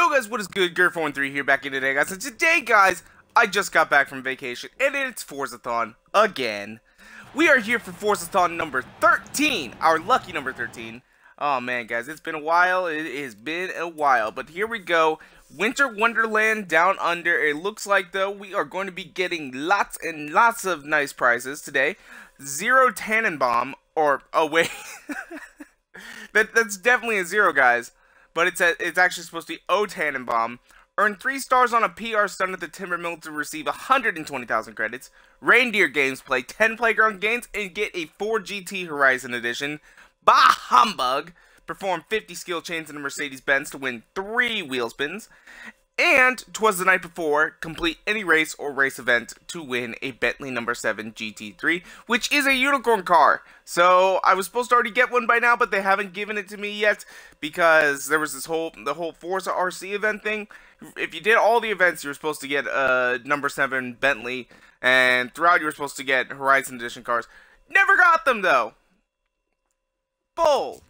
Yo guys, what is good? Grrr413 here, back in today, guys. And today, guys, I just got back from vacation, and it's Forzathon again. We are here for Forzathon number 13, our lucky number 13. Oh man, guys, it's been a while. It has been a while, but here we go. Winter Wonderland Down Under. It looks like, though, we are going to be getting lots and lots of nice prizes today. Zero Tannenbaum, or oh wait, that's definitely a zero, guys. But it's actually supposed to be O-Tannenbaum. Earn 3 stars on a PR stunt at the Timber Mill to receive 120,000 credits. Reindeer games, play 10 playground games, and get a Ford GT Horizon Edition. Bah humbug! Perform 50 skill chains in a Mercedes-Benz to win 3 wheel spins. And, 'Twas the Night Before, complete any race or race event to win a Bentley No. 7 GT3, which is a unicorn car. So, I was supposed to already get one by now, but they haven't given it to me yet, because there was this whole Forza RC event thing. If you did all the events, you were supposed to get a No. 7 Bentley, and throughout you were supposed to get Horizon Edition cars. Never got them, though! Bull!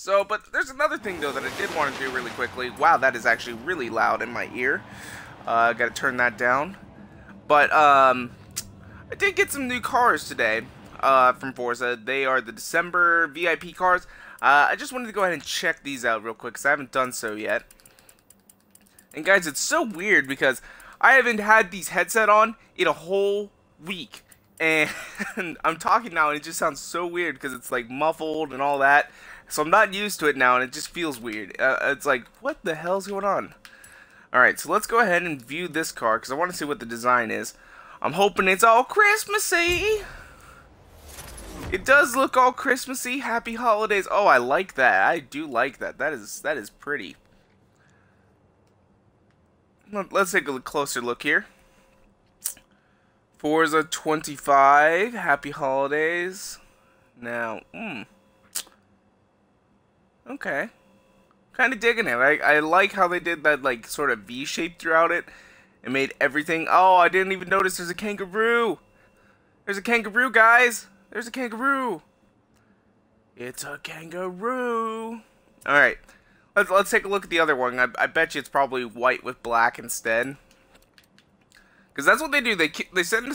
So, but there's another thing, though, that I did want to do really quickly. Wow, that is actually really loud in my ear. Gotta turn that down. But, I did get some new cars today, from Forza. They are the December VIP cars. I just wanted to go ahead and check these out real quick, because I haven't done so yet. And, guys, it's so weird, because I haven't had these headset on in a whole week. And I'm talking now, and it just sounds so weird, because it's, like, muffled and all that. So I'm not used to it now, and it just feels weird. It's like, what the hell's going on? Alright, so let's go ahead and view this car, because I want to see what the design is. I'm hoping it's all Christmassy! It does look all Christmassy. Happy holidays. Oh, I like that. I do like that. That is pretty. Let's take a closer look here. Forza 25. Happy holidays. Now, okay, kind of digging it. I like how they did that, like, sort of V shape throughout it. It made everything. Oh, I didn't even notice there's a kangaroo. There's a kangaroo, guys. There's a kangaroo. It's a kangaroo. All right, let's take a look at the other one. I bet you it's probably white with black instead, because that's what they do. They tend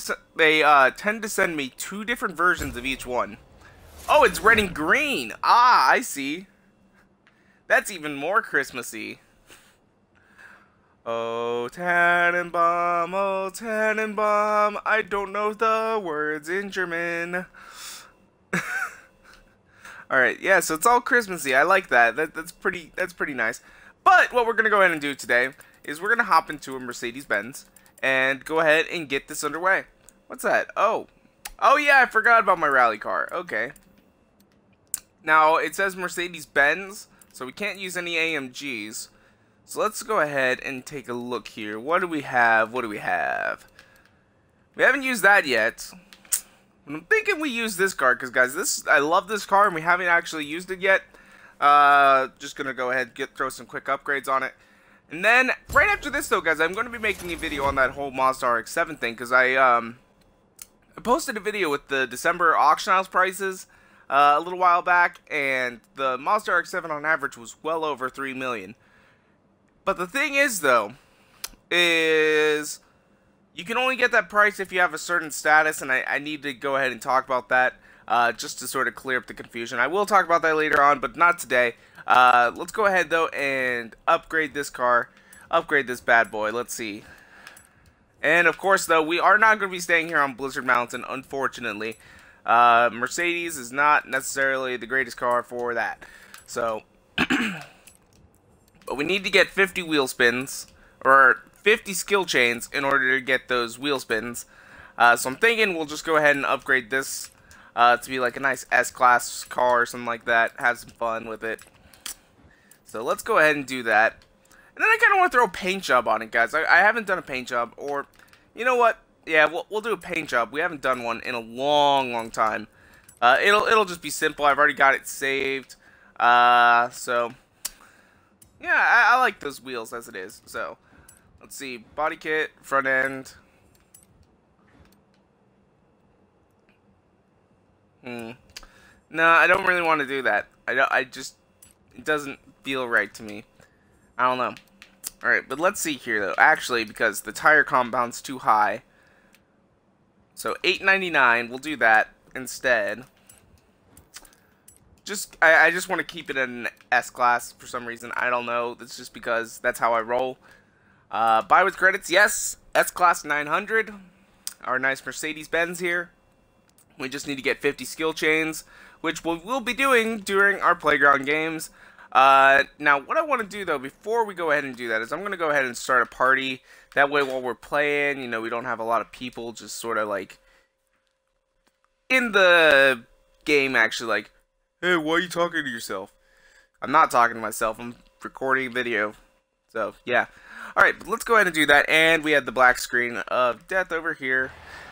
to send me 2 different versions of each one. Oh, it's red and green. Ah, I see. That's even more Christmassy. Oh, Tannenbaum, oh, Tannenbaum, I don't know the words in German. Alright, yeah, so it's all Christmassy. I like that. That's pretty nice. But what we're going to go ahead and do today is we're going to hop into a Mercedes-Benz and go ahead and get this underway. What's that? Oh yeah, I forgot about my rally car. Okay. Now, it says Mercedes-Benz. So we can't use any AMGs. So let's go ahead and take a look here. What do we have? What do we have? We haven't used that yet. But I'm thinking we use this car, because, guys, I love this car and we haven't actually used it yet. Just gonna go ahead and throw some quick upgrades on it. And then right after this, though, guys, I'm gonna be making a video on that whole Mazda RX-7 thing, because I posted a video with the December auction house prices a little while back, and the Mazda RX-7 on average was well over 3 million. But the thing is, though, is you can only get that price if you have a certain status, and I need to go ahead and talk about that just to sort of clear up the confusion. I will talk about that later on, but not today. Let's go ahead, though, and upgrade this car, upgrade this bad boy. Let's see. And, of course, though, we are not going to be staying here on Blizzard Mountain, unfortunately. Mercedes is not necessarily the greatest car for that. So, but we need to get 50 wheel spins, or 50 skill chains in order to get those wheel spins. So I'm thinking we'll just go ahead and upgrade this, to be like a nice S-Class car or something like that. Have some fun with it. So let's go ahead and do that. And then I kind of want to throw a paint job on it, guys. I haven't done a paint job, or, you know what? Yeah, we'll do a paint job. We haven't done one in a long, long time. It'll just be simple. I've already got it saved. So, yeah, I like those wheels as it is. So, let's see. Body kit, front end. No, I don't really want to do that. I just, it doesn't feel right to me. I don't know. Alright, but let's see here, though. Actually, because the tire compound's too high. So, $8.99, we'll do that instead. I just want to keep it in an S-Class for some reason. I don't know. That's just because that's how I roll. Buy with credits, yes. S-Class 900. Our nice Mercedes-Benz here. We just need to get 50 skill chains, which we will be doing during our playground games. Now, what I want to do, though, before we go ahead and do that, is I'm going to go ahead and start a party. That way, while we're playing, you know, we don't have a lot of people just sort of, like, in the game, actually, like, hey, why are you talking to yourself? I'm not talking to myself. I'm recording a video. So, yeah. All right, but let's go ahead and do that. And we have the black screen of death over here.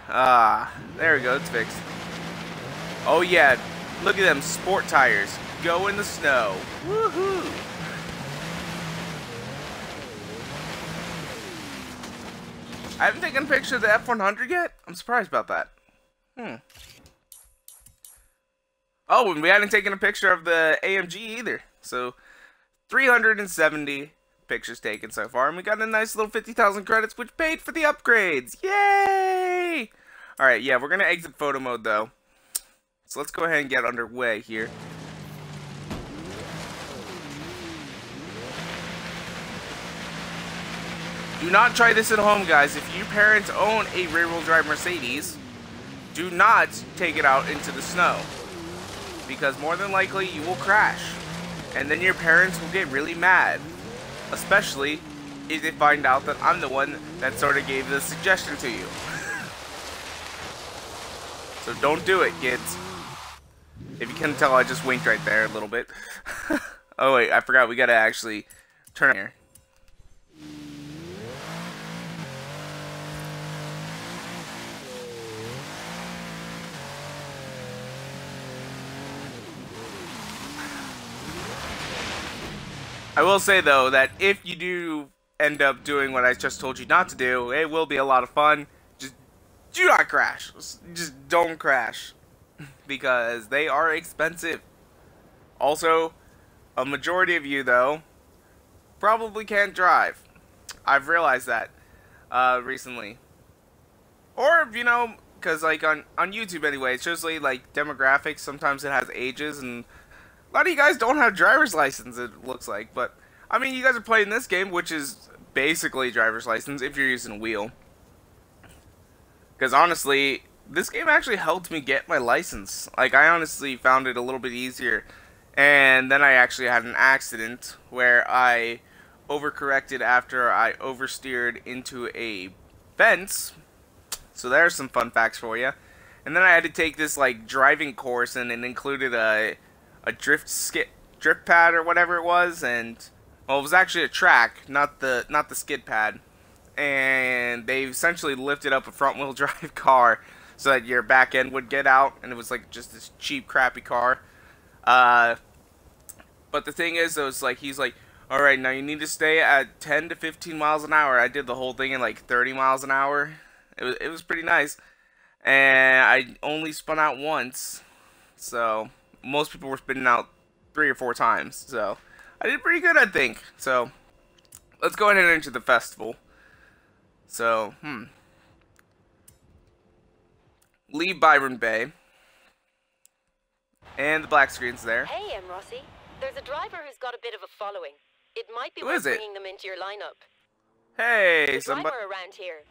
There we go. It's fixed. Oh, yeah. Look at them sport tires. Go in the snow. Woohoo! I haven't taken a picture of the F100 yet. I'm surprised about that. Oh, and we hadn't taken a picture of the AMG either. So, 370 pictures taken so far. And we got a nice little 50,000 credits, which paid for the upgrades. Yay! Alright, yeah, we're going to exit photo mode, though. So, let's go ahead and get underway here. Do not try this at home, guys. If your parents own a rear-wheel drive Mercedes, do not take it out into the snow. Because more than likely, you will crash. And then your parents will get really mad. Especially if they find out that I'm the one that sort of gave the suggestion to you. So don't do it, kids. If you can tell, I just winked right there a little bit. Oh, wait, I forgot. We gotta actually turn here. I will say, though, that if you do end up doing what I just told you not to do, it will be a lot of fun. Just do not crash. Just don't crash. Because they are expensive. Also, a majority of you, though, probably can't drive. I've realized that recently. Or, you know, because, like, on YouTube anyway, it shows, like, demographics. Sometimes it has ages and... A lot of you guys don't have driver's license, it looks like, but, I mean, you guys are playing this game, which is basically driver's license, if you're using a wheel. Because, honestly, this game actually helped me get my license. Like, I honestly found it a little bit easier, and then I actually had an accident where I overcorrected after I oversteered into a fence. So, there's some fun facts for you. And then I had to take this, like, driving course, and it included a drift pad or whatever it was, and well, it was actually a track, not the skid pad, and they essentially lifted up a front wheel drive car so that your back end would get out, and it was like just this cheap crappy car. But the thing is, it was like he's like, all right, now you need to stay at 10 to 15 miles an hour. I did the whole thing in like 30 miles an hour. It was pretty nice, and I only spun out once, so. Most people were spinning out 3 or 4 times, so I did pretty good, I think. So let's go ahead and enter the festival. So, leave Byron Bay, and the black screen's there. Hey, M. Rossi, there's a driver who's got a bit of a following. It might be worth bringing them into your lineup. Hey, somebody around here.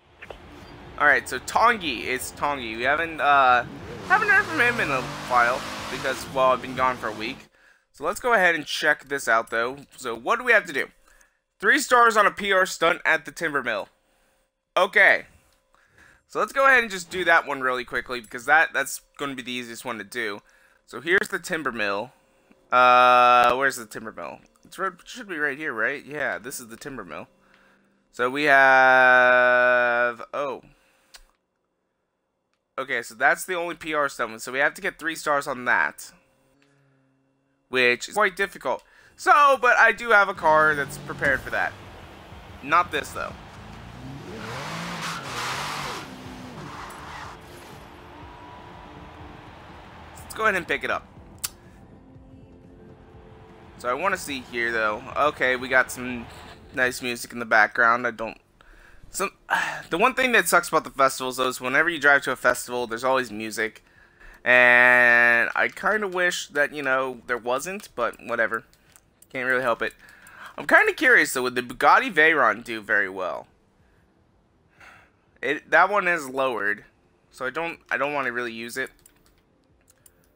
All right, so Tongi, it's Tongi. We haven't heard from him in a while. Because, well, I've been gone for a week. So let's go ahead and check this out, though. So what do we have to do? 3 stars on a PR stunt at the Timber Mill. Okay. So let's go ahead and just do that one really quickly. Because that's going to be the easiest one to do. So here's the Timber Mill. Where's the Timber Mill? It should be right here, right? Yeah, this is the Timber Mill. So we have... Oh. Okay, so that's the only PR stunt, so we have to get 3 stars on that, which is quite difficult. So, but I do have a car that's prepared for that. Not this, though. Let's go ahead and pick it up. So I want to see here, though. Okay, we got some nice music in the background. I don't... The one thing that sucks about the festivals, though, is whenever you drive to a festival, there's always music. And I kind of wish that, you know, there wasn't, but whatever. Can't really help it. I'm kind of curious, though, would the Bugatti Veyron do very well? That one is lowered, so I don't want to really use it.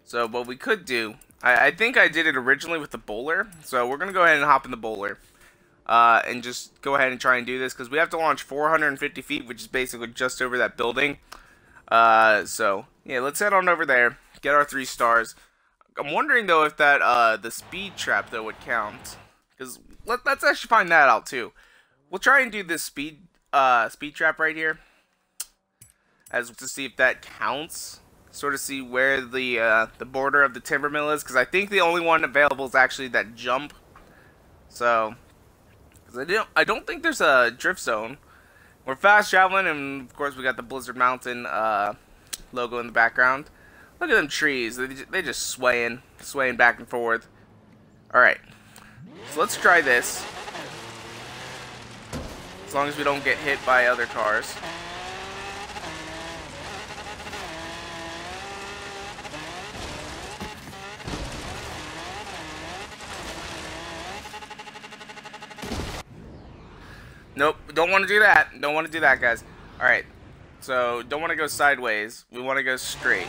So what we could do, I think I did it originally with the Bowler, so we're going to go ahead and hop in the Bowler. And just go ahead and try and do this, because we have to launch 450 feet, which is basically just over that building. So, yeah, let's head on over there, get our 3 stars. I'm wondering, though, if that, the speed trap, though, would count. Because, let's actually find that out, too. We'll try and do this speed trap right here, as to see if that counts. Sort of see where the border of the timber mill is, because I think the only one available is actually that jump. So... I don't think there's a drift zone. We're fast traveling, and of course we got the Blizzard Mountain logo in the background. Look at them trees. They just swaying back and forth. Alright, so let's try this. As long as we don't get hit by other cars. Nope, don't want to do that. Don't want to do that, guys. Alright, so don't want to go sideways. We want to go straight.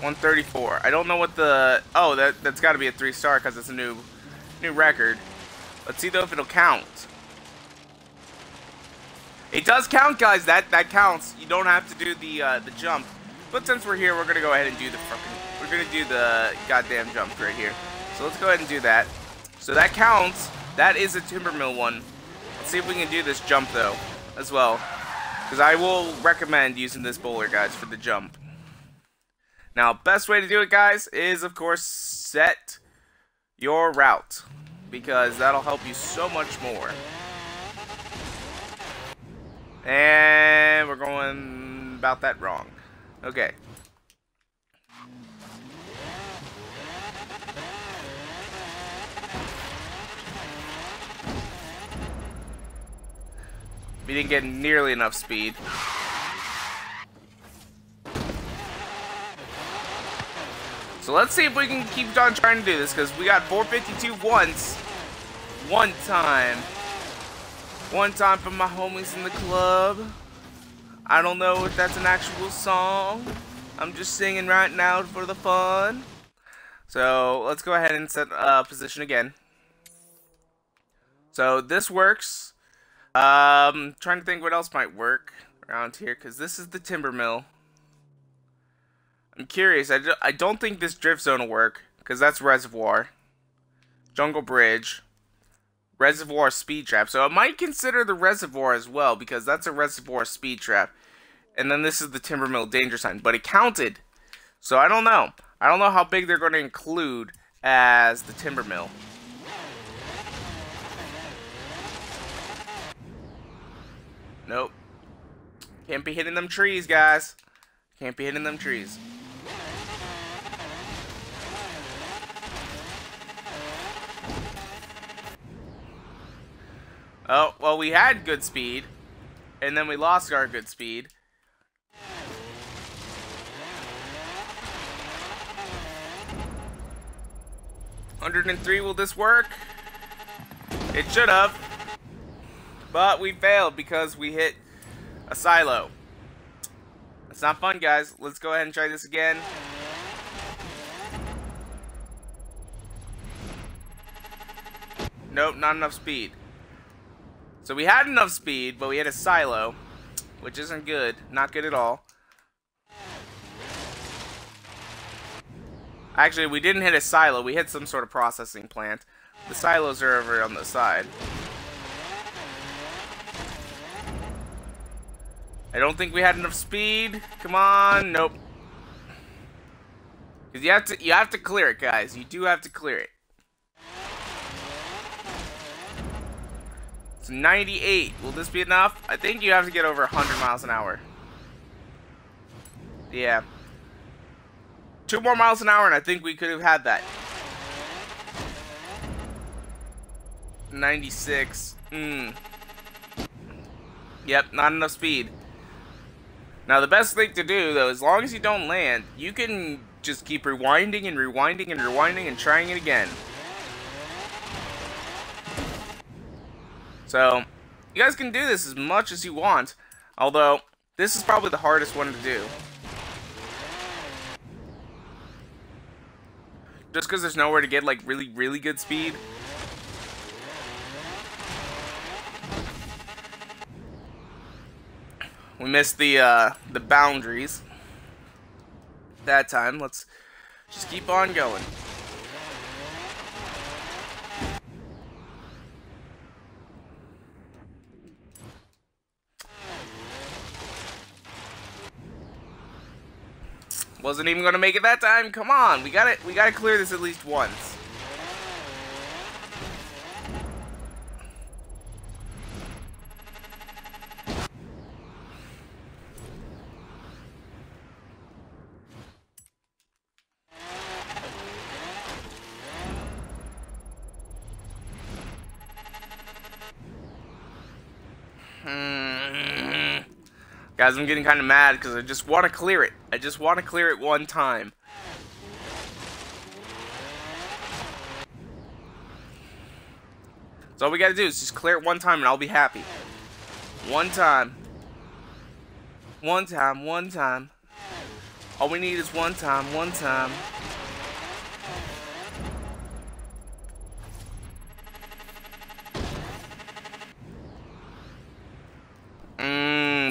$134. I don't know what the... Oh, that's got to be a 3-star because it's a new record. Let's see, though, if it'll count. It does count, guys. That counts. You don't have to do the jump. But since we're here, we're gonna go ahead and do the fucking... We're gonna do the goddamn jump right here. So let's go ahead and do that. So that counts. That is a timber mill one. Let's see if we can do this jump, though, as well. Because I will recommend using this bowler, guys, for the jump. Now, best way to do it, guys, is, of course, set your route. Because that'll help you so much more. And we're going about that wrong. Okay. We didn't get nearly enough speed. So let's see if we can keep on trying to do this, because we got 452 once. One time for my homies in the club. I don't know if that's an actual song. I'm just singing right now for the fun. So let's go ahead and set position again. So this works. Trying to think what else might work around here, because this is the timber mill. I'm curious, I don't think this drift zone will work, because that's reservoir, jungle bridge, reservoir speed trap, so I might consider the reservoir as well, because that's a reservoir speed trap, and then this is the timber mill danger sign, but it counted, so I don't know how big they're going to include as the timber mill. Nope, can't be hitting them trees, guys, can't be hitting them trees. Oh, well, we had good speed, and then we lost our good speed. $103, will this work? It should have. But we failed because we hit a silo. It's not fun, guys. Let's go ahead and try this again. Nope, not enough speed. So we had enough speed, but we hit a silo, which isn't good. Not good at all. Actually, we didn't hit a silo. We hit some sort of processing plant. The silos are over on the side. I don't think we had enough speed. Come on. Nope. Because you have to clear it, guys. You do have to clear it. It's 98. Will this be enough? I think you have to get over 100 miles an hour. Yeah. 2 more miles an hour and I think we could have had that. 96. Yep, not enough speed. Now the best thing to do though, as long as you don't land, you can just keep rewinding and rewinding and rewinding and trying it again. So, you guys can do this as much as you want, although this is probably the hardest one to do. Just because there's nowhere to get like really, really good speed. We missed the boundaries that time. Let's just keep on going. Wasn't even gonna make it that time. Come on, we gotta clear this at least once. Guys, I'm getting kind of mad because I just want to clear it. I just want to clear it one time. So all we got to do is just clear it one time and I'll be happy. One time. One time, one time. All we need is one time, one time.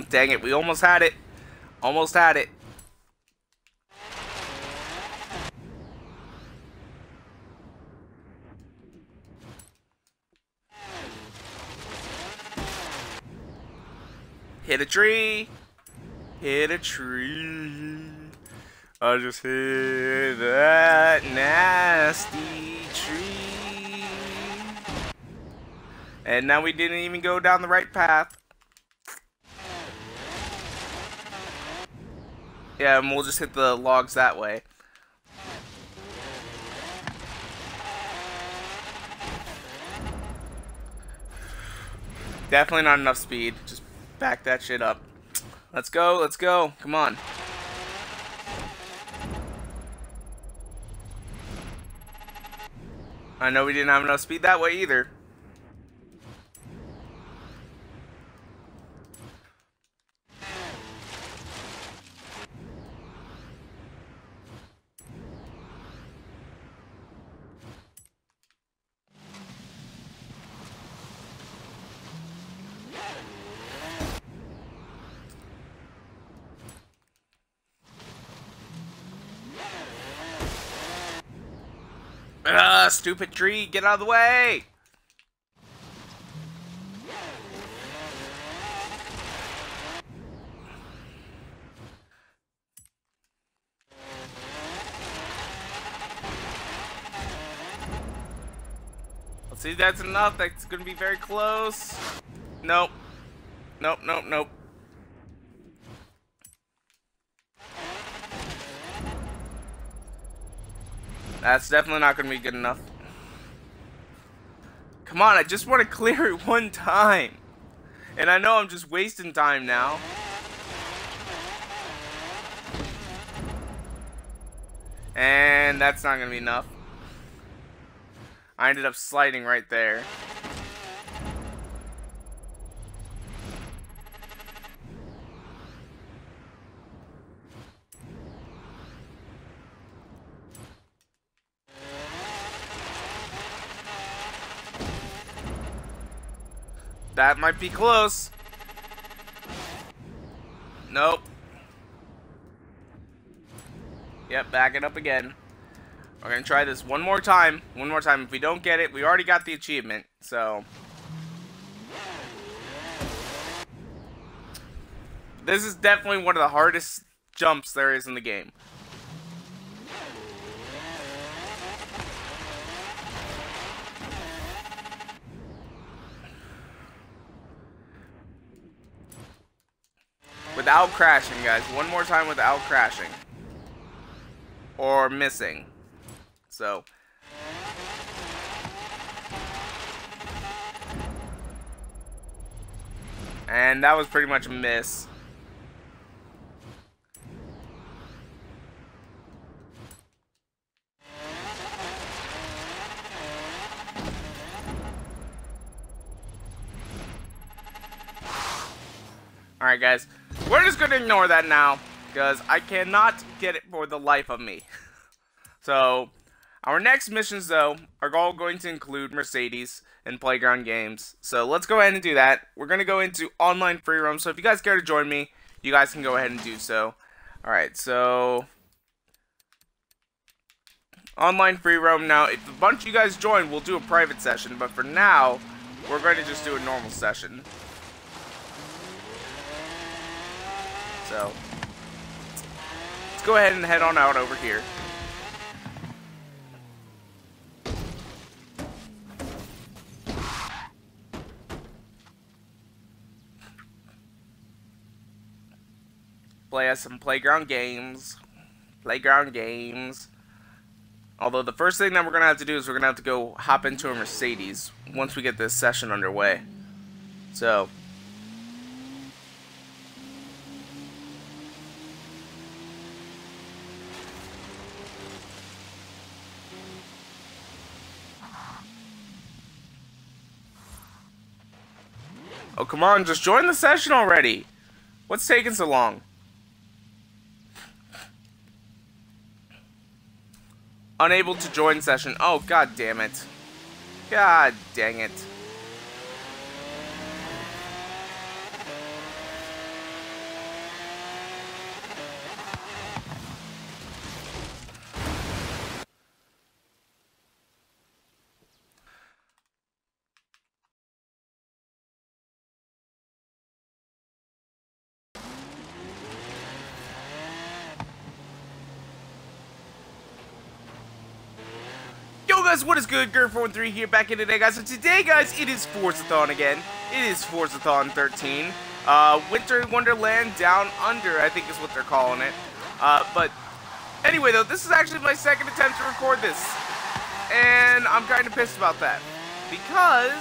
Dang it, we almost had it. Almost had it. Hit a tree. Hit a tree. I just hit that nasty tree. And now we didn't even go down the right path. Yeah, and we'll just hit the logs that way. Definitely not enough speed. Just back that shit up. Let's go, let's go. Come on. I know we didn't have enough speed that way either. Stupid tree, get out of the way! Let's see if that's enough. That's gonna be very close. Nope. Nope, nope, nope. That's definitely not going to be good enough. Come on, I just want to clear it one time. And I know I'm just wasting time now. And that's not going to be enough. I ended up sliding right there. That might be close. Nope. Yep, back it up again. We're gonna try this one more time. One more time. If we don't get it, we already got the achievement, so. This is definitely one of the hardest jumps there is in the game. without crashing, guys. One more time without crashing. Or missing. So. And that was pretty much a miss. Alright guys, we're just gonna ignore that now, because I cannot get it for the life of me. So, our next missions though, are all going to include Mercedes and playground games. So let's go ahead and do that. We're gonna go into online free roam, so if you guys care to join me, you guys can go ahead and do so. Alright, so... online free roam now. If a bunch of you guys join, we'll do a private session, but for now, we're going to just do a normal session. So, let's go ahead and head on out over here. Play us some playground games. Playground games. Although the first thing that we're going to have to do is we're going to have to go hop into a Mercedes once we get this session underway. So... oh, come on, just join the session already. What's taking so long? Unable to join session. Oh, god damn it. God dang it. What is good? Grrr413 here, back in today, guys. So today, guys, it is Forzathon again. It is Forzathon 13. Winter Wonderland Down Under, I think is what they're calling it. But anyway, though, this is actually my second attempt to record this. And I'm kind of pissed about that. Because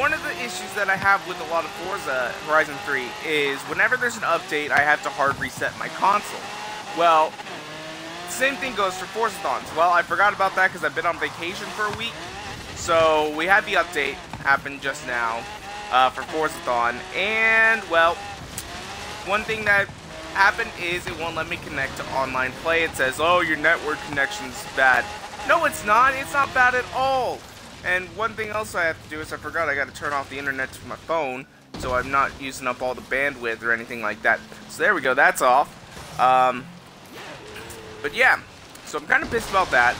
one of the issues that I have with a lot of Forza Horizon 3 is whenever there's an update, I have to hard reset my console. Well... same thing goes for Forzathons. Well, I forgot about that because I've been on vacation for a week. So, we had the update happen just now for Forzathon. And, well, one thing that happened is it won't let me connect to online play. It says, oh, your network connection's bad. No, it's not. It's not bad at all. And one thing else I have to do is I forgot I got to turn off the internet to my phone. So, I'm not using up all the bandwidth or anything like that. So, there we go. That's off. But yeah, so I'm kind of pissed about that.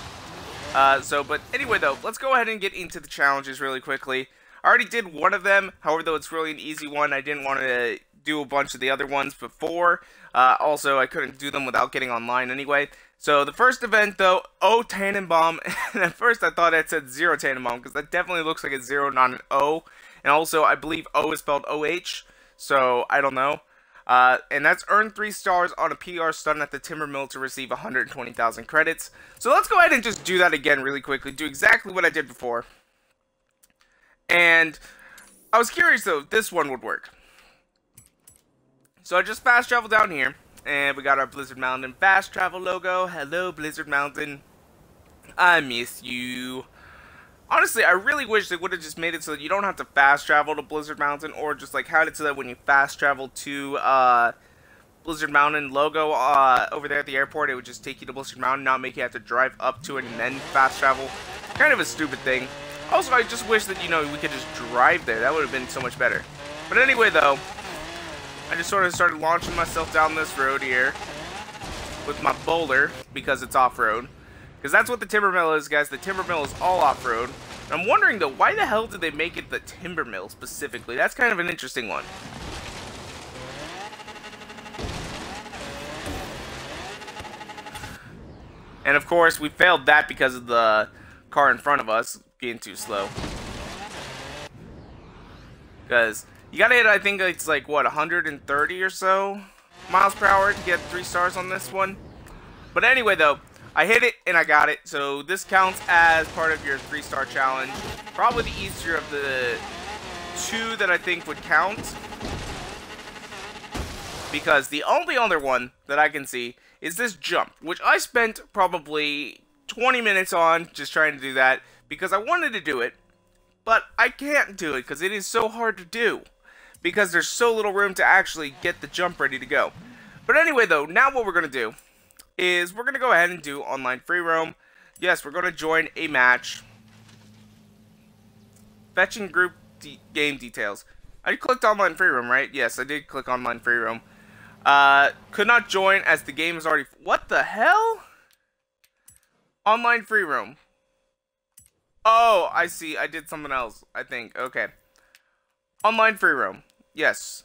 But anyway though, let's go ahead and get into the challenges really quickly. I already did one of them, however though it's really an easy one. I didn't want to do a bunch of the other ones before. Also, I couldn't do them without getting online anyway. So the first event though, O-Tannenbaum, and at first I thought it said 0 Tannenbaum, because that definitely looks like a 0, not an O. And also, I believe O is spelled O-H, so I don't know. And that's earn 3 stars on a PR stun at the Timber Mill to receive 120,000 credits. So let's go ahead and just do that again really quickly. Do exactly what I did before. And I was curious though if this one would work. So I just fast travel down here. And we got our Blizzard Mountain fast travel logo. Hello Blizzard Mountain. I miss you. Honestly, I really wish they would have just made it so that you don't have to fast travel to Blizzard Mountain, or just like had it so that when you fast travel to Blizzard Mountain logo over there at the airport, it would just take you to Blizzard Mountain, not make you have to drive up to it and then fast travel. Kind of a stupid thing. Also, I just wish that, you know, we could just drive there. That would have been so much better. But anyway, though, I just sort of started launching myself down this road here with my Bowler, because it's off-road. Because that's what the Timber Mill is, guys. The Timber Mill is all off-road. I'm wondering, though, why the hell did they make it the Timber Mill specifically? That's kind of an interesting one. And, of course, we failed that because of the car in front of us being too slow. Because You gotta hit, I think it's like, what, 130 or so miles per hour to get 3 stars on this one. But anyway, though, I hit it and I got it. So this counts as part of your 3-star challenge. Probably the easier of the 2 that I think would count, because the only other one that I can see is this jump, which I spent probably 20 minutes on just trying to do that because I wanted to do it, but I can't do it because it is so hard to do because there's so little room to actually get the jump ready to go. But anyway, though, now what we're going to do is we're going to go ahead and do online free roam. Yes, we're going to join a match. Fetching group game details. I clicked online free roam, right? Yes, I did click online free roam. Could not join as the game is already... What the hell? Online free roam. Oh, I see. I did something else, I think. Okay. Online free roam. Yes.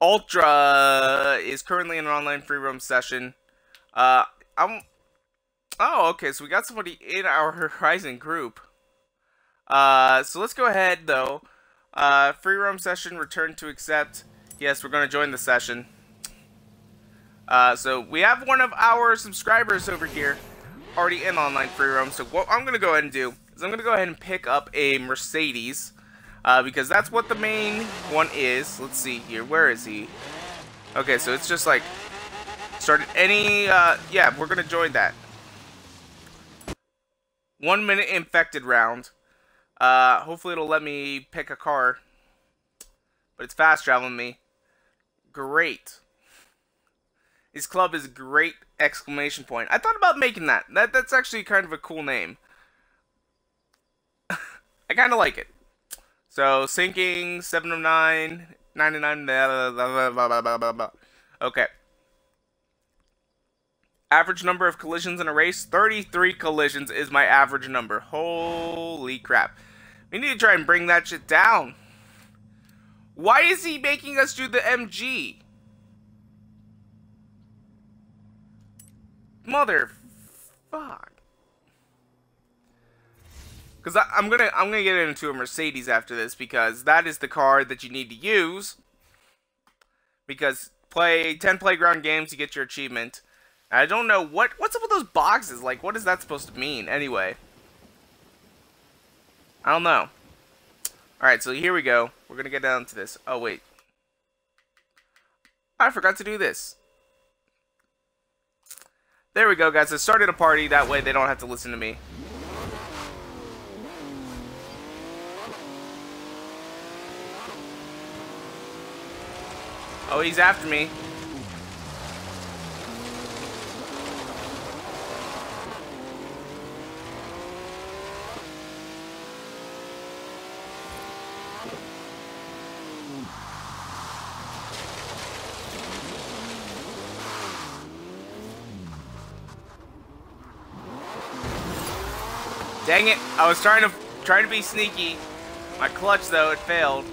Ultra is currently in an online free roam session. Oh, okay. So we got somebody in our Horizon group. So let's go ahead, though. Free roam session, return to accept. Yes, we're going to join the session. So we have one of our subscribers over here already in online free roam. So what I'm going to go ahead and do is I'm going to go ahead and pick up a Mercedes, because that's what the main one is. Let's see here. Where is he? Okay, so it's just like started any, yeah, we're going to join that. 1 minute infected round. Hopefully it'll let me pick a car, but it's fast traveling me. Great. His club is Great exclamation point. I thought about making that. That's actually kind of a cool name. I kind of like it. So, sinking, 7 of 9, 99, blah, blah, blah, blah, blah, blah, blah. Okay. Average number of collisions in a race, 33 collisions is my average number. Holy crap. We need to try and bring that shit down. Why is he making us do the MG? Mother fuck. Because I'm gonna get into a Mercedes after this, because that is the car that you need to use. Because play 10 playground games to get your achievement. I don't know what's up with those boxes. Like, what is that supposed to mean anyway? I don't know. Alright, so here we go. We're gonna get down to this. Oh wait. I forgot to do this. There we go, guys. I started a party. That way they don't have to listen to me. Oh, he's after me. Dang it, I was trying to be sneaky. My clutch, though, it failed.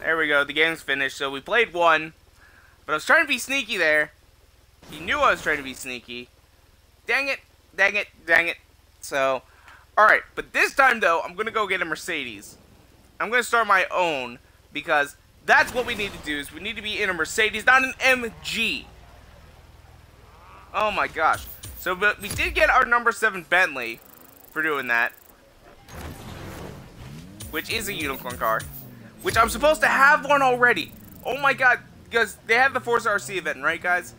There we go, the game's finished. So we played one, but I was trying to be sneaky there. He knew I was trying to be sneaky. Dang it, dang it, dang it. So, alright, but this time, though, I'm going to go get a Mercedes. I'm going to start my own, because that's what we need to do, is we need to be in a Mercedes, not an MG. Oh my gosh. So, but we did get our number 7 Bentley for doing that, which is a unicorn car. Which I'm supposed to have one already. Oh my god. Because they have the Forza RC event, right, guys?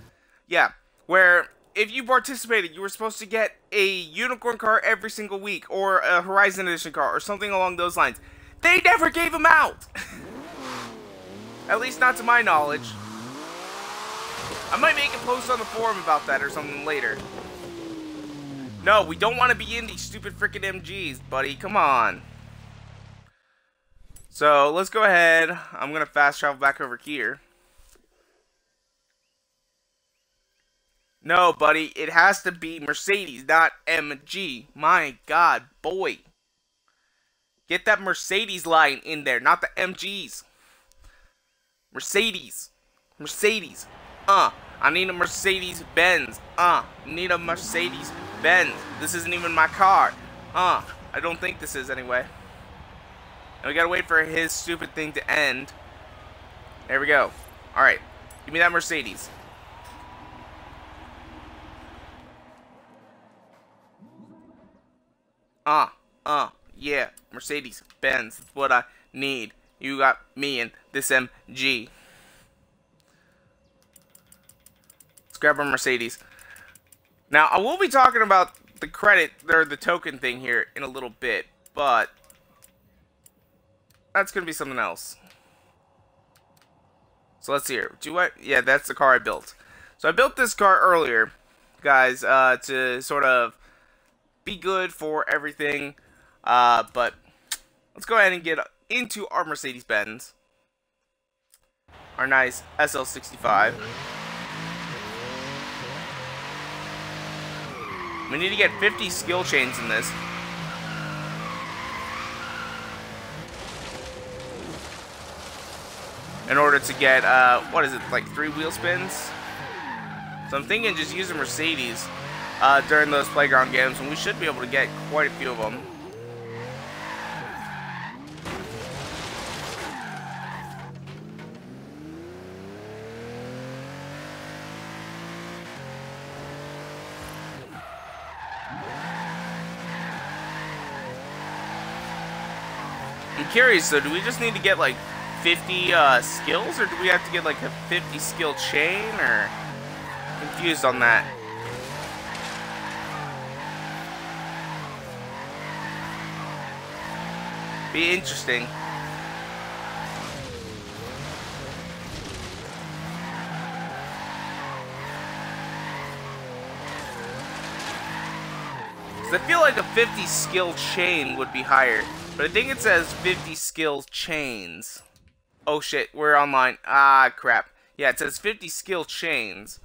Yeah. Where if you participated, you were supposed to get a unicorn car every single week. Or a Horizon Edition car. Or something along those lines. They never gave them out. At least not to my knowledge. I might make a post on the forum about that or something later. No, we don't want to be in these stupid freaking MGs, buddy. Come on. So, let's go ahead. I'm going to fast travel back over here. No, buddy, it has to be Mercedes, not MG. My God, boy. Get that Mercedes line in there, not the MGs. Mercedes. Mercedes. I need a Mercedes-Benz. Need a Mercedes-Benz. This isn't even my car. I don't think this is anyway. And we gotta wait for his stupid thing to end. There we go. Alright. Give me that Mercedes. Yeah. Mercedes-Benz. That's what I need. You got me in this MG. Let's grab our Mercedes. Now, I will be talking about the credit, or the token thing here in a little bit, but that's going to be something else. So let's see here. Yeah, that's the car I built. So I built this car earlier, guys, to sort of be good for everything, but let's go ahead and get into our Mercedes-Benz, our nice SL65. We need to get 50 skill chains in this. In order to get, what is it, like 3 wheel spins? So I'm thinking just using Mercedes during those playground games, and we should be able to get quite a few of them. I'm curious though, do we just need to get like 50 skills, or do we have to get like a 50 skill chain, or confused on that? Be interesting. So I feel like a 50 skill chain would be higher, but I think it says 50 skill chains. Oh shit, we're online. Ah, crap. Yeah, it says 50 skill chains,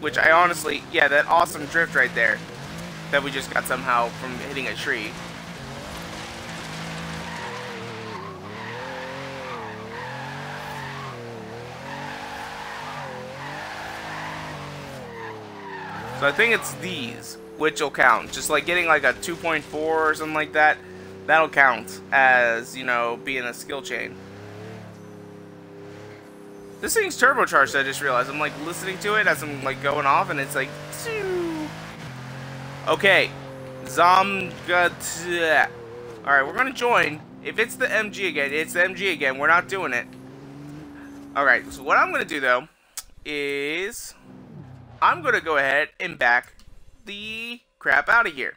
which I honestly, yeah, that awesome drift right there that we just got somehow from hitting a tree. So I think it's these, which will count. Just like getting like a 2.4 or something like that, that'll count as, you know, being a skill chain. This thing's turbocharged, I just realized. I'm like listening to it as I'm like going off, and it's like, Zoo. Okay, Zomgat. All right, we're gonna join. If it's the MG again, it's the MG again. We're not doing it. All right. So what I'm gonna do though is I'm gonna go ahead and back the crap out of here,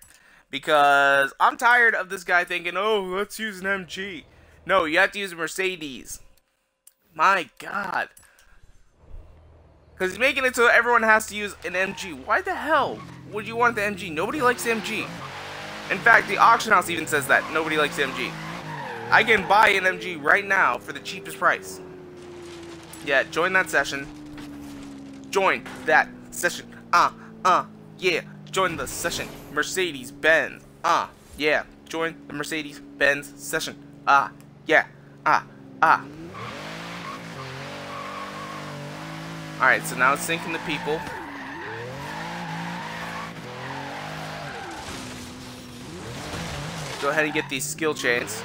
because I'm tired of this guy thinking, oh, let's use an MG. No, you have to use a Mercedes. My God. Because he's making it so everyone has to use an MG. Why the hell would you want the MG? Nobody likes MG. In fact, the auction house even says that. Nobody likes MG. I can buy an MG right now for the cheapest price. Yeah, join that session. Join that session. Yeah. Join the session. Mercedes-Benz. Yeah. Join the Mercedes-Benz session. Yeah. Alright, so now it's syncing the people. Go ahead and get these skill chains.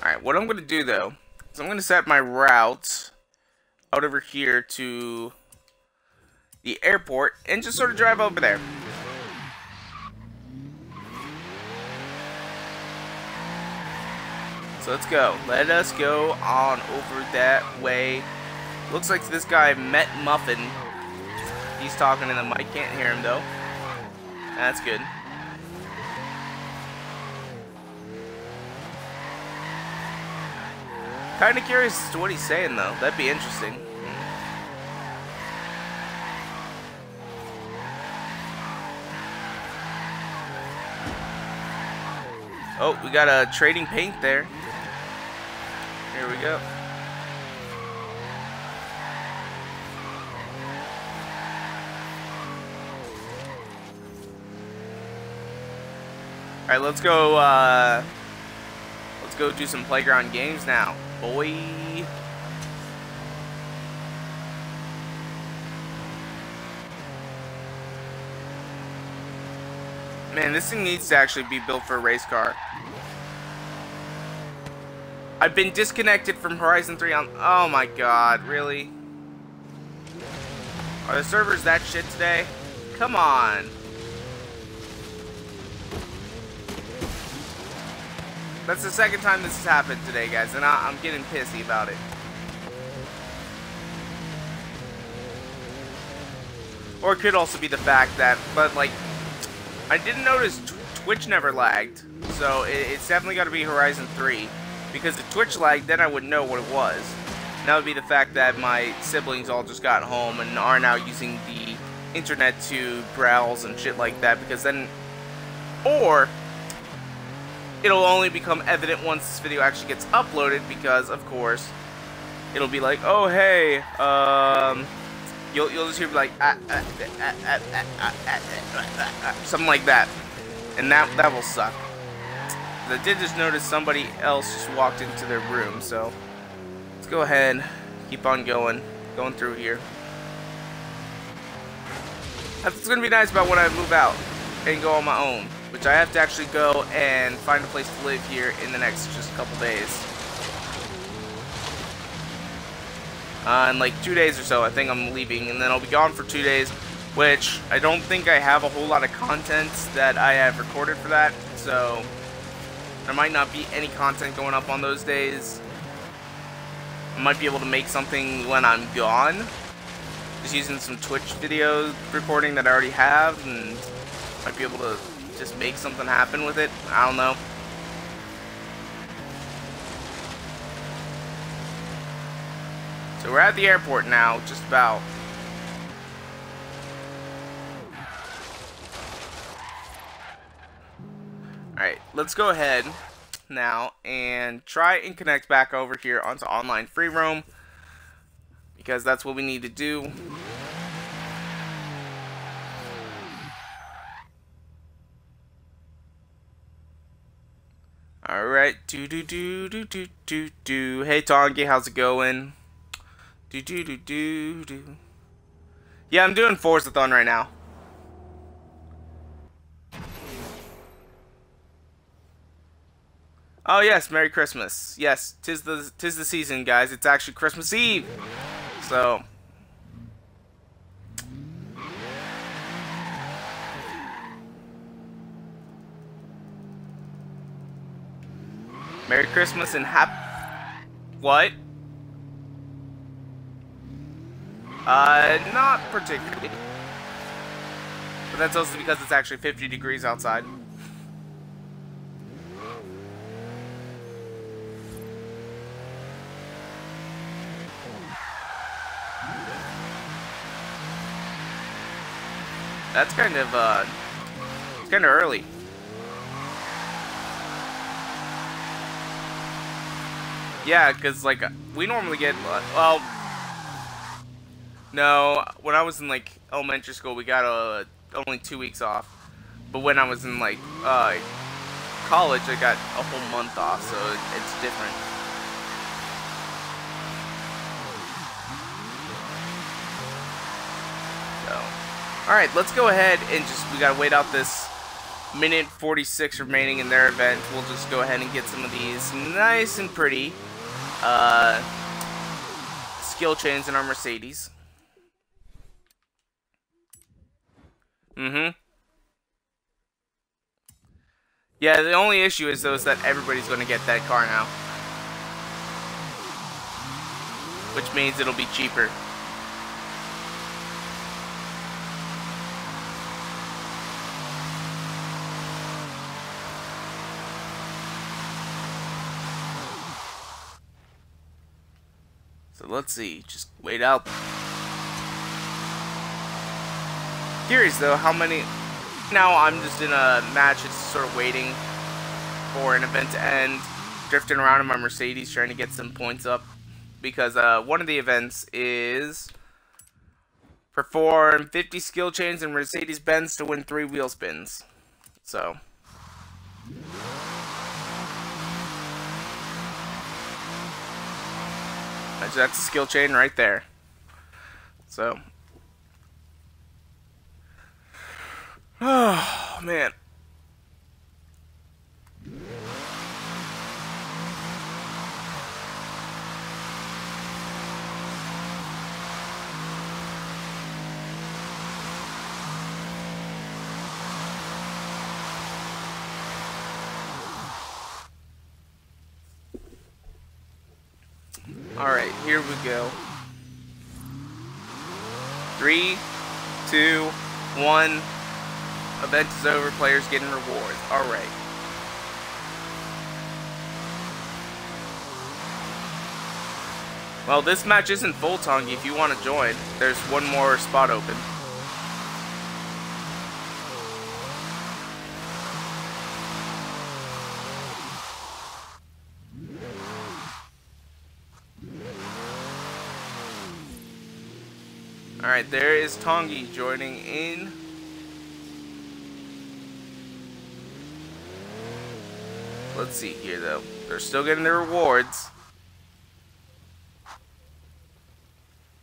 Alright, what I'm going to do though, is I'm going to set my route out over here to the airport and just sort of drive over there. So let's go. Let us go on over that way. Looks like this guy met Muffin. He's talking in the mic. Can't hear him though. That's good. Kind of curious as to what he's saying though. That'd be interesting. Oh, we got a trading paint there. Here we go. Alright, let's go do some playground games now, boy. Man, this thing needs to actually be built for a race car. I've been disconnected from Horizon 3 on... Oh my god, really? Are the servers that shit today? Come on. That's the second time this has happened today, guys, and I'm getting pissy about it. Or it could also be the fact that, but like, I didn't notice Twitch never lagged, so it's definitely got to be Horizon 3, because if Twitch lagged, then I would know what it was. And that would be the fact that my siblings all just got home and are now using the internet to browse and shit like that, because then, or it'll only become evident once this video actually gets uploaded, because of course it'll be like, oh hey, you'll just hear like something like that, and that will suck. I did just notice somebody else just walked into their room, so let's go ahead, keep on going through here. That's what's gonna be nice about when I move out and go on my own, which I have to actually go and find a place to live here in the next just couple days. In like 2 days or so, I think I'm leaving, and then I'll be gone for 2 days, which I don't think I have a whole lot of content that I have recorded for that, so there might not be any content going up on those days. I might be able to make something when I'm gone, just using some Twitch video recording that I already have, and might be able to just make something happen with it. I don't know. So we're at the airport now, just about. Alright, let's go ahead now and try and connect back over here onto online free roam, because that's what we need to do. Alright, Hey Tongi, how's it going? Yeah, I'm doing Forzathon right now. Oh yes, Merry Christmas. Yes, tis the season, guys. It's actually Christmas Eve. So Merry Christmas and happy... What? Not particularly. But that's also because it's actually 50 degrees outside. That's kind of, it's kind of early. Yeah, because, like, we normally get, well, no, when I was in, like, elementary school, we got only 2 weeks off. But when I was in, like, college, I got a whole month off, so it's different. So, alright, let's go ahead and just, we gotta wait out this minute 46 remaining in their event. We'll just go ahead and get some of these nice and pretty skill chains in our Mercedes. Yeah, the only issue is though is that everybody's going to get that car now, which means it'll be cheaper. Let's see, just wait out. Curious though, how many. Now I'm just in a match, it's sort of waiting. for an event to end, drifting around in my Mercedes trying to get some points up, because one of the events is perform 50 skill chains in Mercedes-Benz to win 3 wheel spins. So that's a skill chain right there. So oh man. Alright, here we go. 3, 2, 1. Event is over, players getting rewards. Alright. Well, this match isn't full, Tongi, if you want to join. There's one more spot open. Alright, there is Tongi joining in. Let's see here though. They're still getting their rewards.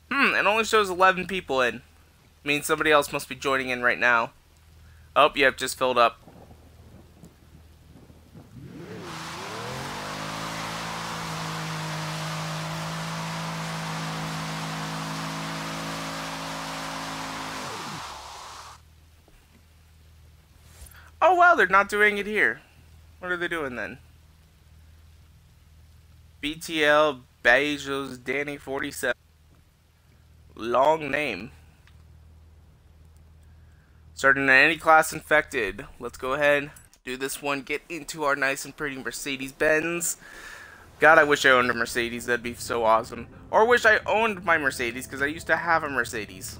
It only shows 11 people in. Means somebody else must be joining in right now. Oh, yep, just filled up. Oh wow, they're not doing it here. What are they doing then? BTL Bezos Danny 47. Long name. Starting in any class infected. Let's go ahead, do this one, get into our nice and pretty Mercedes-Benz. God, I wish I owned a Mercedes. That'd be so awesome. Or wish I owned my Mercedes, because I used to have a Mercedes.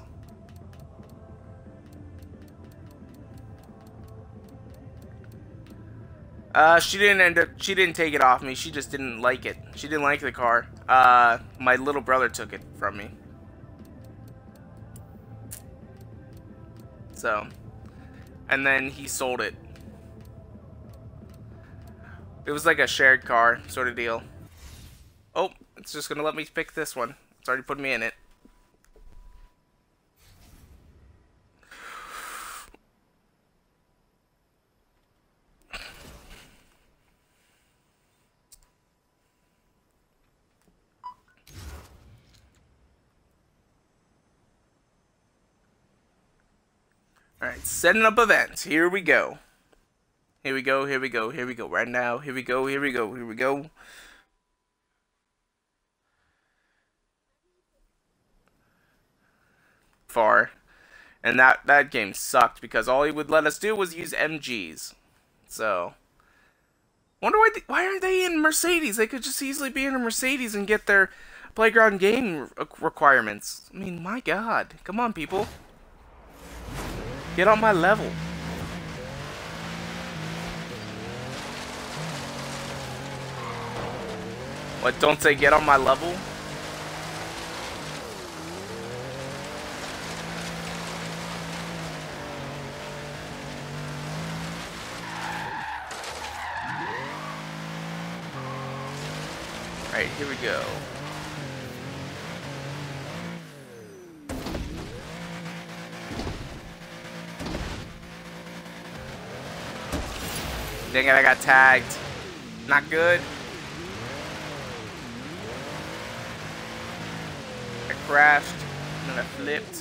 She didn't take it off me. She just didn't like it. She didn't like the car. My little brother took it from me. So, and then he sold it. It was like a shared car sort of deal. Oh, it's just gonna let me pick this one. It's already put me in it. Alright, setting up events. Here we go. Here we go, here we go, here we go. Right now, here we go, here we go, here we go. Far. And that game sucked because all he would let us do was use MGs. So, wonder why aren't they in Mercedes? They could just easily be in a Mercedes and get their playground game requirements. I mean, my God. Come on, people. Get on my level. What, don't say get on my level? Alright, here we go. Dang it, I got tagged. Not good. I crashed and I flipped.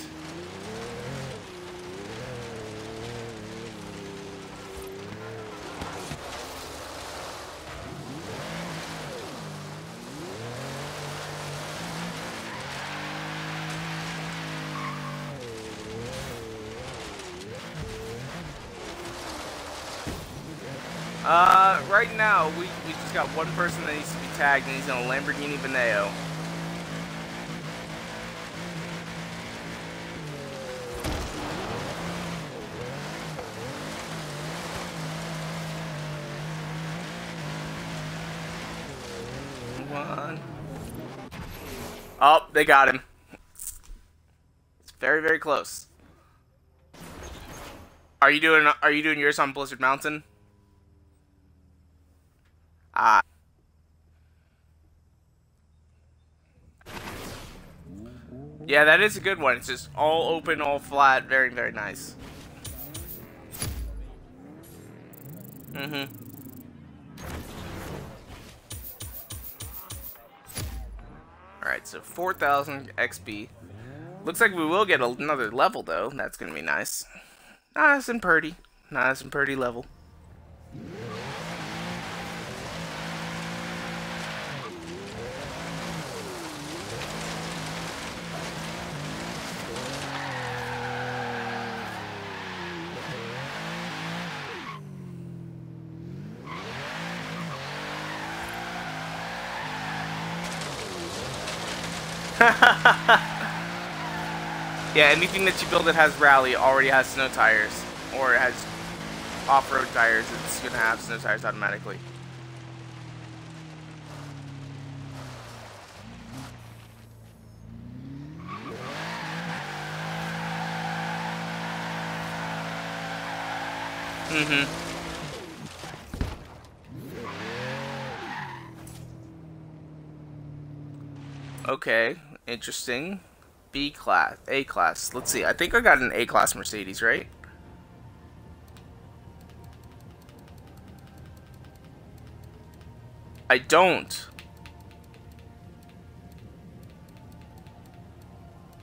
Right now, we just got one person that needs to be tagged, and he's in a Lamborghini Veneno. one. Oh, they got him. It's very, very close. Are you doing yours on Blizzard Mountain? Ah. Yeah, that is a good one. It's just all open, all flat. Very, very nice. Mm-hmm. Alright, so 4,000 XP. Looks like we will get another level, though. That's going to be nice. Nice and pretty. Nice and pretty level. Yeah, anything that you build that has rally already has snow tires, or it has off-road tires, it's gonna have snow tires automatically. Mm-hmm. Okay, interesting. B class, A class. Let's see. I think I got an A class Mercedes, right? I don't.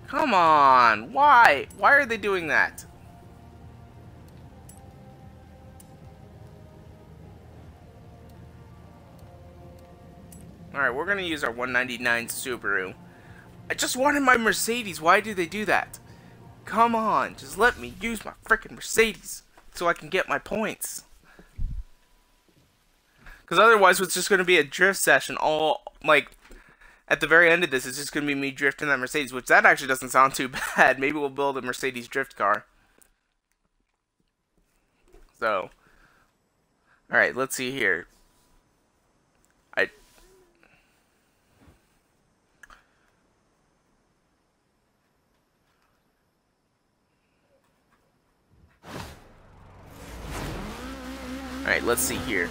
Come on. Why? Why are they doing that? Alright, we're going to use our 199 Subaru. I just wanted my Mercedes. Why do they do that? Come on, just let me use my freaking Mercedes so I can get my points. Because otherwise it's just going to be a drift session. All, like, at the very end of this, it's just going to be me drifting that Mercedes, which that actually doesn't sound too bad. Maybe we'll build a Mercedes drift car. So, alright, let's see here. Alright, let's see here.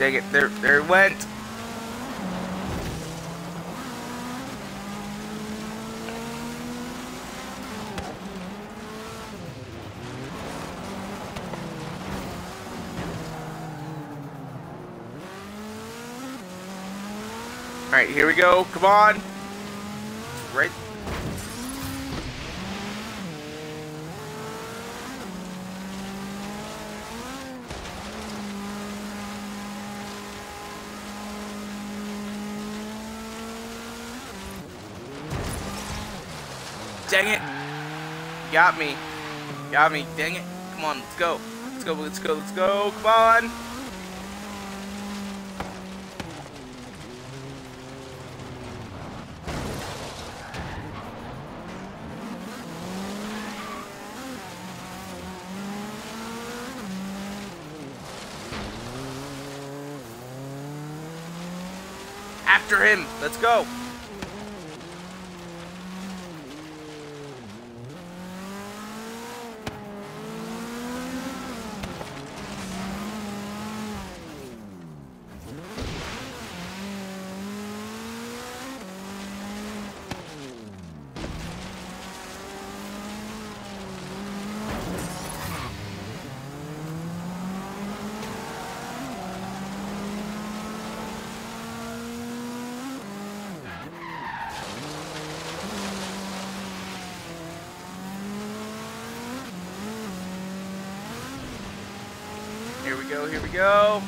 Dang it, there it went. Alright, here we go. Come on. Right. Dang it! Got me. Got me. Dang it. Come on, let's go. Let's go, let's go, let's go. Come on! After him! Let's go! Here we go.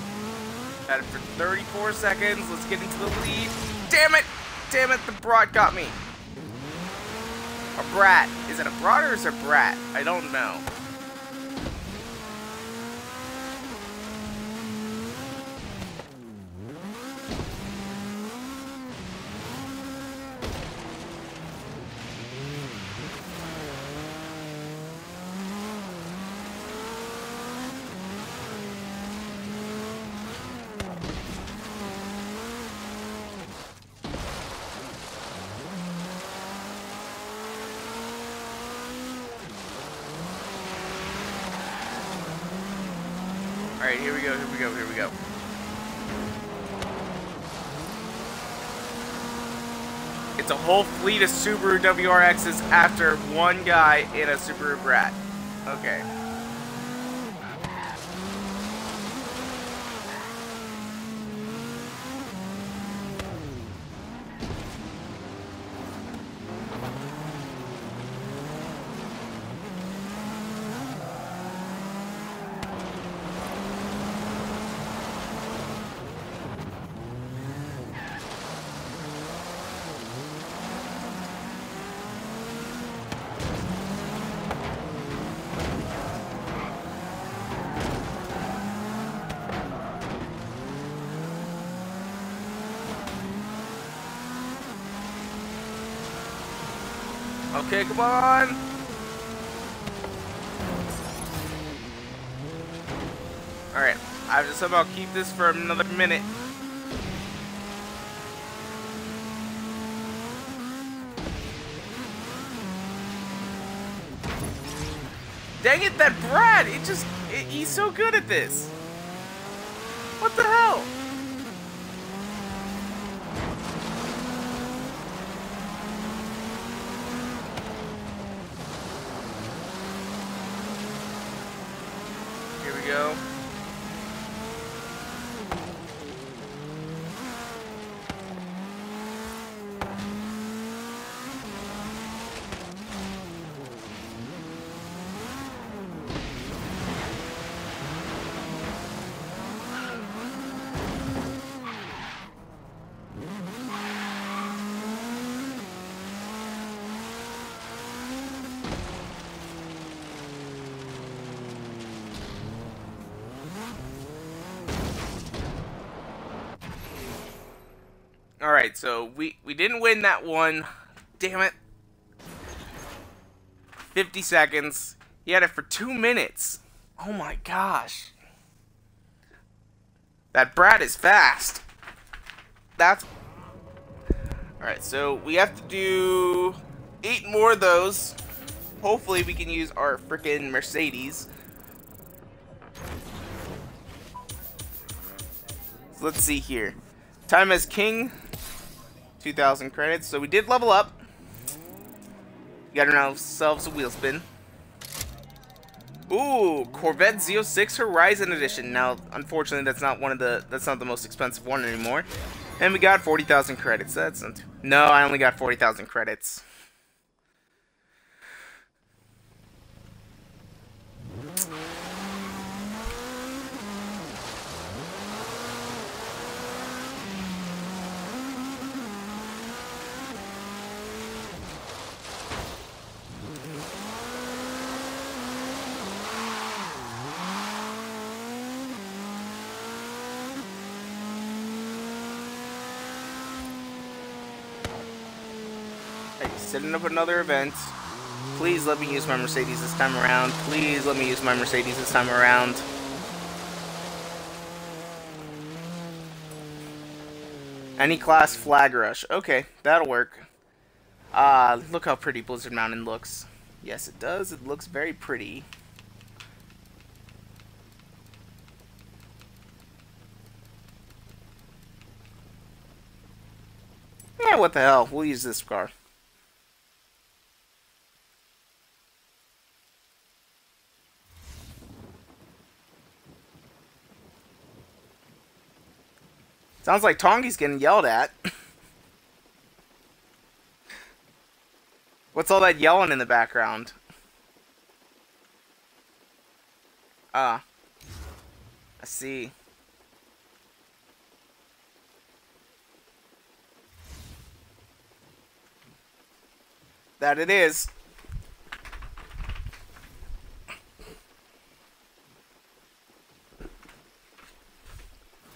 Got it for 34 seconds. Let's get into the lead. Damn it! damn it, the brat got me. A brat. Is it a brat or is it a brat? I don't know. Alright, here we go, here we go, here we go. It's a whole fleet of Subaru WRXs after one guy in a Subaru Brat. Okay. Okay, come on! Alright, I have to somehow keep this for another minute. Dang it, that Brad! He's so good at this! What the hell? Alright, so we didn't win that one. Damn it. 50 seconds. He had it for 2 minutes. Oh my gosh. That brat is fast. That's... Alright, so we have to do 8 more of those. Hopefully we can use our frickin' Mercedes. So let's see here. Time as king. 2,000 credits, so we did level up. Got ourselves a wheel spin. Ooh, Corvette Z06 Horizon Edition. Now, unfortunately, that's not the most expensive one anymore. And we got 40,000 credits. That's not too, no, I only got 40,000 credits. Setting up another event. Please let me use my Mercedes this time around. Please let me use my Mercedes this time around. Any class flag rush. Okay, that'll work. Look how pretty Blizzard Mountain looks. Yes, it does. It looks very pretty. Yeah, what the hell. We'll use this car. Sounds like Tongi's getting yelled at. What's all that yelling in the background? Ah. I see. That it is.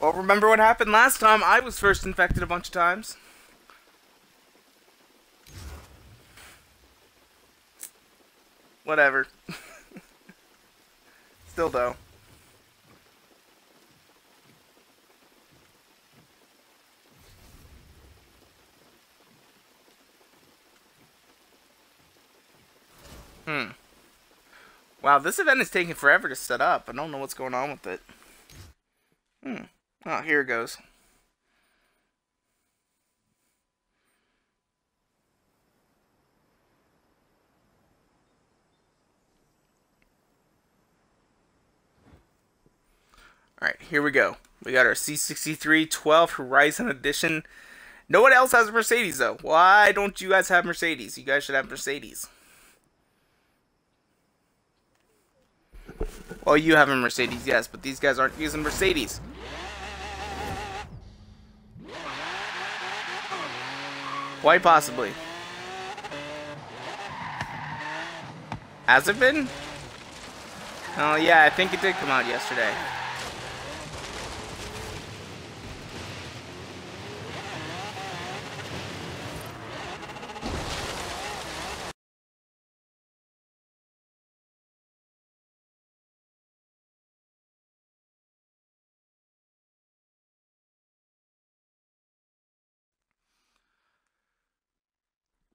Well, remember what happened last time? I was first infected a bunch of times. Whatever. Still though. Wow, this event is taking forever to set up. I don't know what's going on with it. Oh, here it goes. Alright, here we go. We got our C63 12 Horizon Edition. No one else has a Mercedes, though. Why don't you guys have Mercedes? You guys should have Mercedes. Well, you have a Mercedes, yes, but these guys aren't using Mercedes. Quite possibly. Has it been? Oh, yeah, I think it did come out yesterday.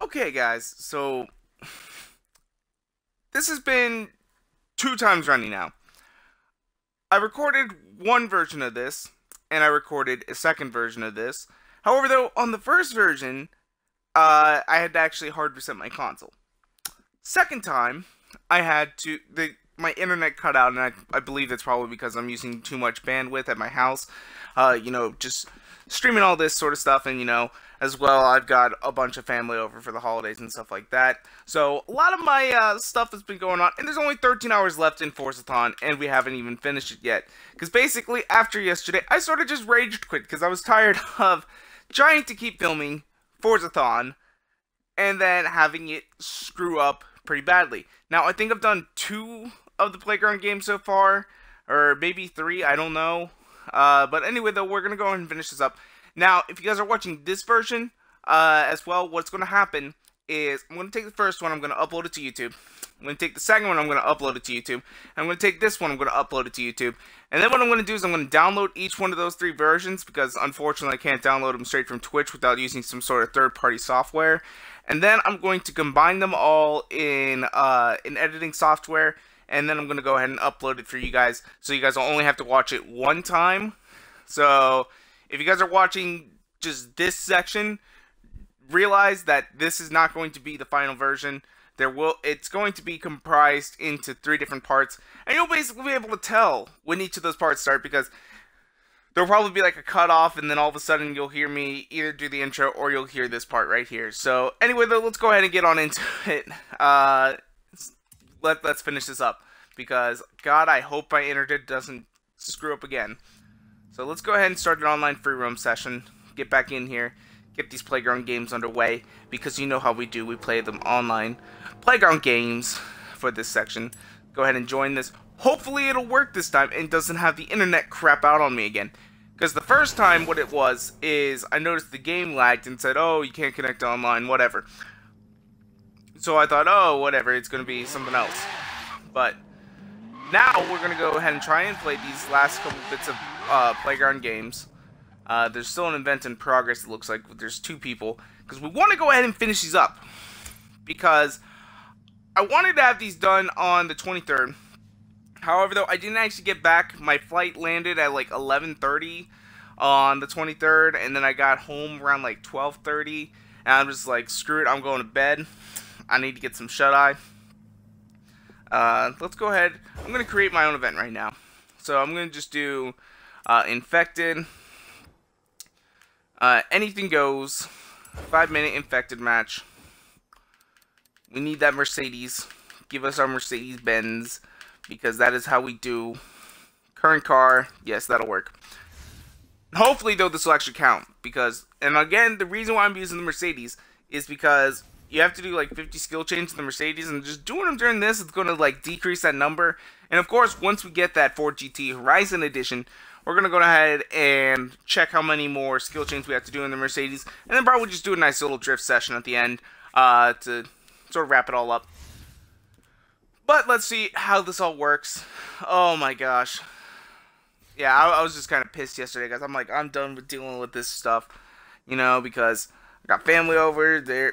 Okay guys, so this has been 2 times running now. I recorded one version of this, and I recorded a second version of this. However though, on the first version, I had to actually hard reset my console. Second time, I had to, my internet cut out, and I believe that's probably because I'm using too much bandwidth at my house. You know, just streaming all this sort of stuff, and you know, as well, I've got a bunch of family over for the holidays and stuff like that. So, a lot of my stuff has been going on, and there's only 13 hours left in Forzathon, and we haven't even finished it yet. Because basically, after yesterday, I sort of just rage quit, because I was tired of trying to keep filming Forzathon, and then having it screw up pretty badly. Now, I think I've done 2 of the Playground games so far, or maybe 3, I don't know. But anyway, though, we're going to go ahead and finish this up. Now, if you guys are watching this version as well, what's going to happen is I'm going to take the first one, I'm going to upload it to YouTube. I'm going to take the second one, I'm going to upload it to YouTube. I'm going to take this one, I'm going to upload it to YouTube. And then what I'm going to do is I'm going to download each one of those 3 versions, because unfortunately I can't download them straight from Twitch without using some sort of third-party software. And then I'm going to combine them all in editing software, and then I'm going to go ahead and upload it for you guys, so you guys will only have to watch it 1 time. So if you guys are watching just this section, realize that this is not going to be the final version. It's going to be comprised into 3 different parts, and you'll basically be able to tell when each of those parts start, because there'll probably be like a cutoff, and then all of a sudden you'll hear me either do the intro or you'll hear this part right here. So anyway, though, let's go ahead and get on into it. Let's finish this up, because God, I hope my internet doesn't screw up again. So let's go ahead and start an online free roam session, get back in here, get these Playground games underway, because you know how we do, we play them online. Playground games for this section. Go ahead and join this. Hopefully it'll work this time and doesn't have the internet crap out on me again. Because the first time what it was is I noticed the game lagged and said, oh, you can't connect online, whatever. So I thought, oh, whatever, it's going to be something else. But now we're going to go ahead and try and play these last couple bits of Playground games. There's still an event in progress, it looks like. There's 2 people, because we want to go ahead and finish these up, because I wanted to have these done on the 23rd. However though, I didn't actually get back. My flight landed at like 11:30 on the 23rd, and then I got home around like 12:30, and I'm just like, screw it, I'm going to bed. I need to get some shut-eye. Let's go ahead. I'm going to create my own event right now. So I'm going to just do infected. Anything goes. 5-minute infected match. We need that Mercedes. Give us our Mercedes-Benz, because that is how we do. Current car. Yes, that'll work. Hopefully, though, this will actually count. Because, and again, the reason why I'm using the Mercedes is because you have to do like 50 skill chains in the Mercedes, and just doing them during this is going to like decrease that number. And of course, once we get that Ford GT Horizon Edition, we're going to go ahead and check how many more skill chains we have to do in the Mercedes, and then probably just do a nice little drift session at the end to sort of wrap it all up. But let's see how this all works. Oh my gosh. Yeah, I was just kind of pissed yesterday, guys. I'm like, I'm done with dealing with this stuff, you know, because I got family over, they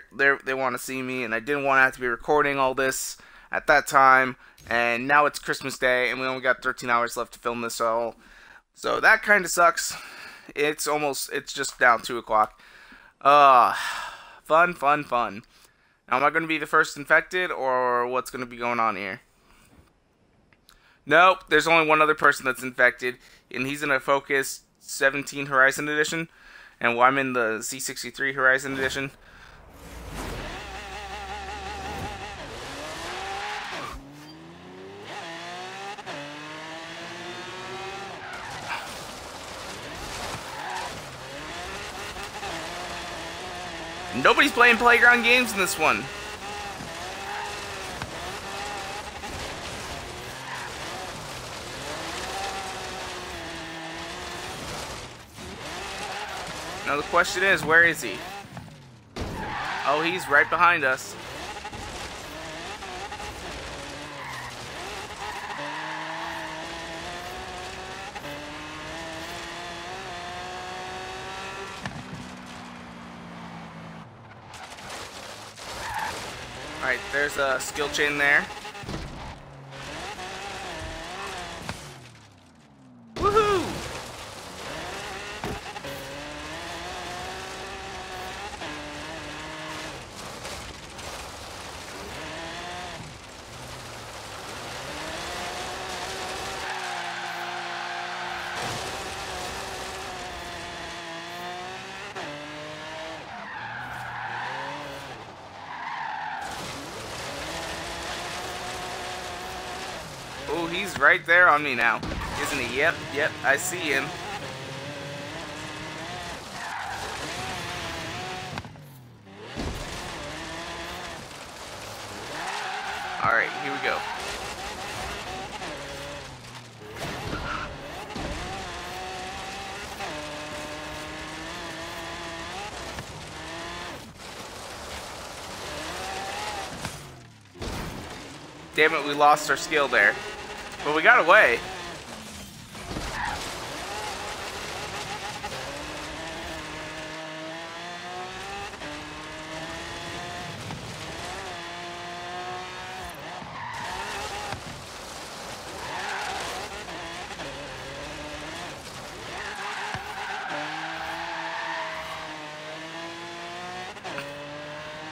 want to see me, and I didn't want to have to be recording all this at that time, and now it's Christmas Day, and we only got 13 hours left to film this all. So that kind of sucks. It's just down 2 o'clock. Fun. Now, am I going to be the first infected, or what's going to be going on here? Nope, there's only one other person that's infected, and he's in a Focus 17 Horizon Edition, and well, I'm in the C63 Horizon Edition. Nobody's playing playground games in this one. Now the question is, where is he? Oh, he's right behind us. Alright, there's a skill chain there. Woohoo! He's right there on me now, isn't he? Yep, I see him. Alright, here we go. Damn it, we lost our skill there. But we got away.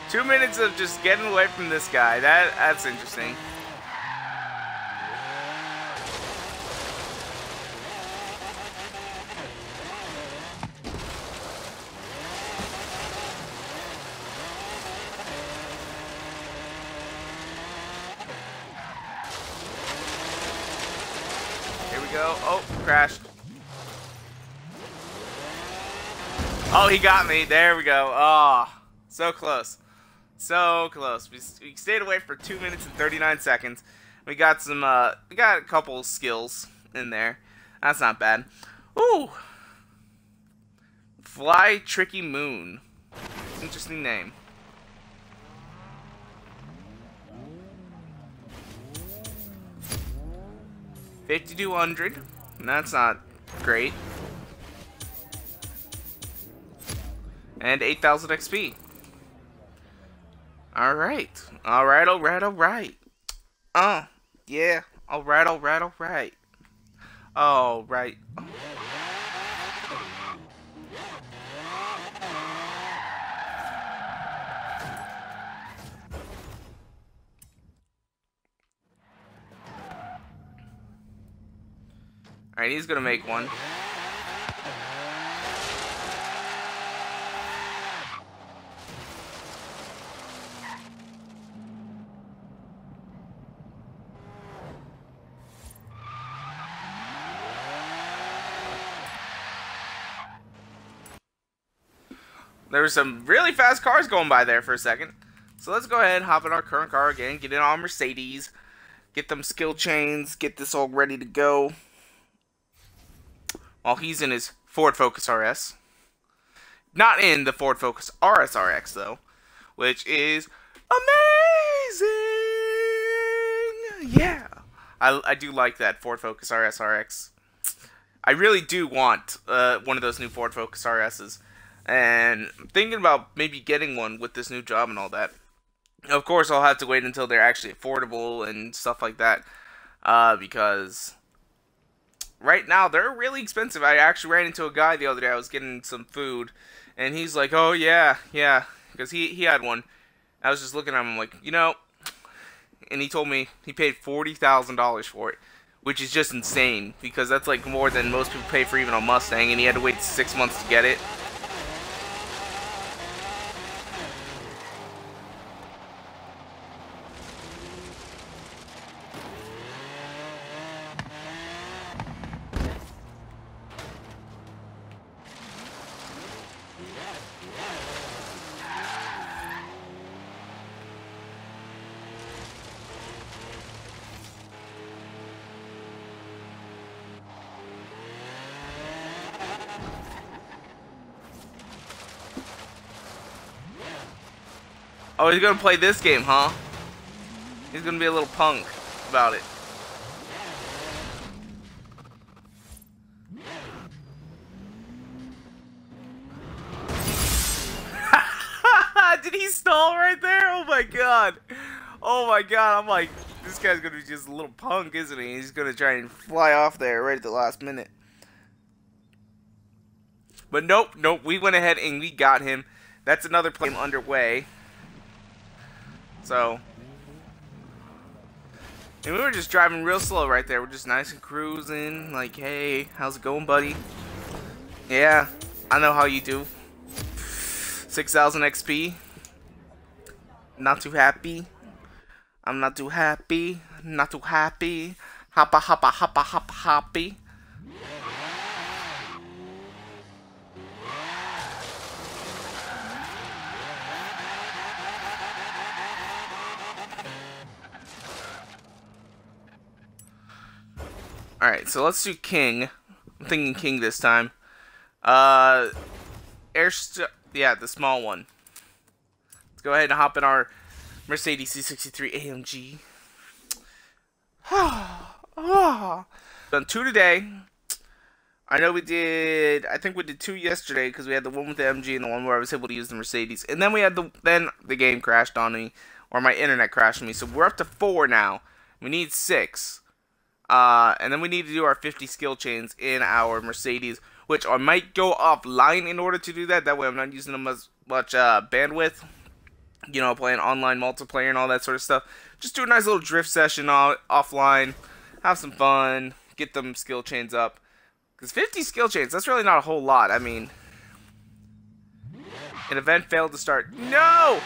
Two minutes of just getting away from this guy. That's interesting. Crashed. Oh, he got me. There we go. Oh, so close. So close. We stayed away for 2 minutes and 39 seconds. We got some, we got a couple skills in there. That's not bad. Ooh. Fly Tricky Moon. Interesting name. $5,200. That's not great. And 8,000 XP. Alright. Oh, yeah. Alright. Alright. Alright, he's gonna make one. There were some really fast cars going by there for a second. So let's go ahead and hop in our current car again, get in on Mercedes, get them skill chains, get this all ready to go. While he's in his Ford Focus RS. Not in the Ford Focus RS though, which is amazing! Yeah! I do like that Ford Focus RS. I really do want one of those new Ford Focus RSs. And I'm thinking about maybe getting one with this new job and all that. Of course, I'll have to wait until they're actually affordable and stuff like that. Because right now, they're really expensive. I actually ran into a guy the other day. I was getting some food. And he's like, oh, yeah. Because he had one. I was just looking at him like, you know. And he told me he paid $40,000 for it. Which is just insane. Because that's like more than most people pay for even a Mustang. And he had to wait 6 months to get it. Oh, he's gonna play this game, huh? He's gonna be a little punk about it. Did he stall right there? Oh my god. Oh my god, I'm like, this guy's gonna be just a little punk, isn't he? He's gonna try and fly off there right at the last minute. But nope, we went ahead and we got him. That's another play underway. So, and we were just driving real slow right there. We're just nice and cruising, like, hey, how's it going, buddy? Yeah, I know how you do. 6,000 XP. Not too happy. I'm not too happy. Not too happy. Hoppa, hoppa, hoppa, hoppa, hoppy. Alright, so let's do King. I'm thinking King this time. Yeah, the small one. Let's go ahead and hop in our Mercedes C63 AMG. Done two today. I think we did two yesterday because we had the one with the MG and the one where I was able to use the Mercedes. And then we had the game crashed on me, or my internet crashed on me. So we're up to 4 now. We need 6. And then we need to do our 50 skill chains in our Mercedes, which I might go offline in order to do that. That way I'm not using them as much bandwidth, you know, playing online multiplayer and all that sort of stuff. Just do a nice little drift session offline, have some fun, get them skill chains up. Because 50 skill chains, that's really not a whole lot. I mean, an event failed to start. No!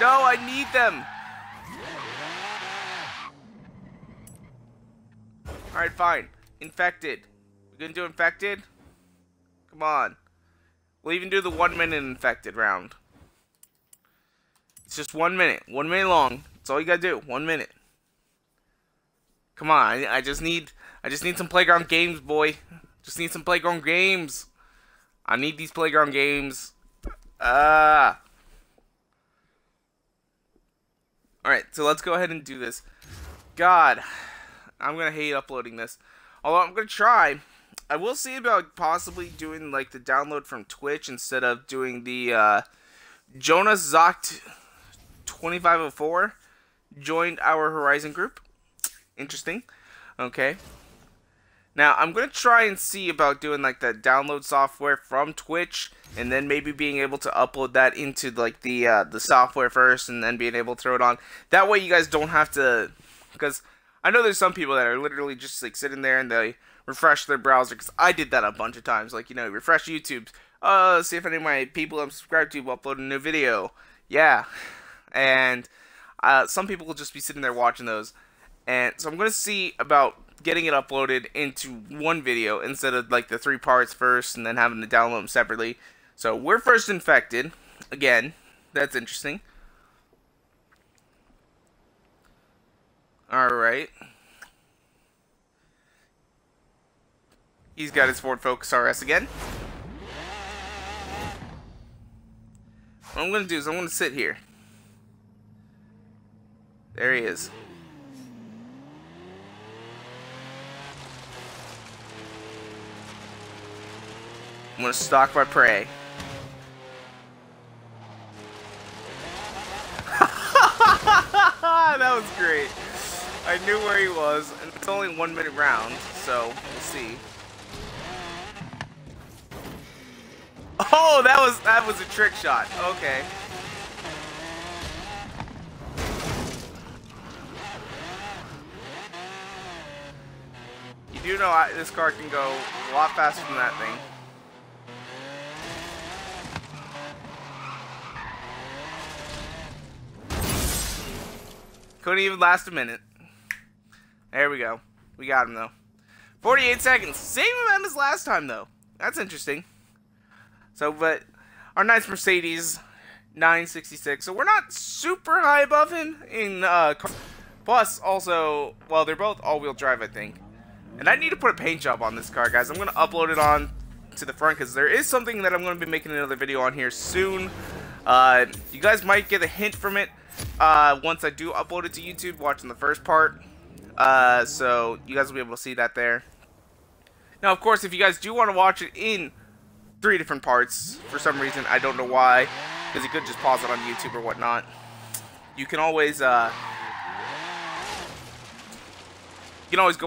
No, I need them! Alright, fine. Infected. We're gonna do Infected? Come on. We'll even do the 1 minute Infected round. It's just 1 minute. 1 minute long. That's all you gotta do. 1 minute. Come on. I just need some playground games, boy. Just need some playground games. I need these playground games. Alright, so let's go ahead and do this. God. I'm going to hate uploading this. Although I'm going to try. I will see about possibly doing like the download from Twitch instead of doing the JonasZocht2504 joined our Horizon group. Interesting. Okay. Now I'm going to try and see about doing like the download software from Twitch and then maybe being able to upload that into like the software first and then being able to throw it on. That way you guys don't have to, because I know there's some people that are literally just like sitting there and they refresh their browser, because I did that a bunch of times, like, you know, refresh YouTube, see if any of my people I'm subscribed to upload a new video, yeah, and some people will just be sitting there watching those, and so I'm going to see about getting it uploaded into one video instead of like the 3 parts first and then having to download them separately. So we're first infected, again, that's interesting. All right. He's got his Ford Focus RS again. What I'm going to do is I'm going to sit here. There he is. I'm going to stalk my prey. That was great. I knew where he was, and it's only 1 minute round, so we'll see. Oh, that was a trick shot. Okay. You do know this car can go a lot faster than that thing. Couldn't even last a minute. There we go. We got him though. 48 seconds. Same amount as last time though. That's interesting. So, but our nice Mercedes 966. So we're not super high above him in plus also, well, they're both all-wheel drive, I think. And I need to put a paint job on this car, guys. I'm gonna upload it on to the front because there is something that I'm gonna be making another video on here soon. You guys might get a hint from it once I do upload it to YouTube, watching the first part. So you guys will be able to see that there. Now, of course, if you guys do want to watch it in 3 different parts for some reason, I don't know why, because you could just pause it on YouTube or whatnot, you can always go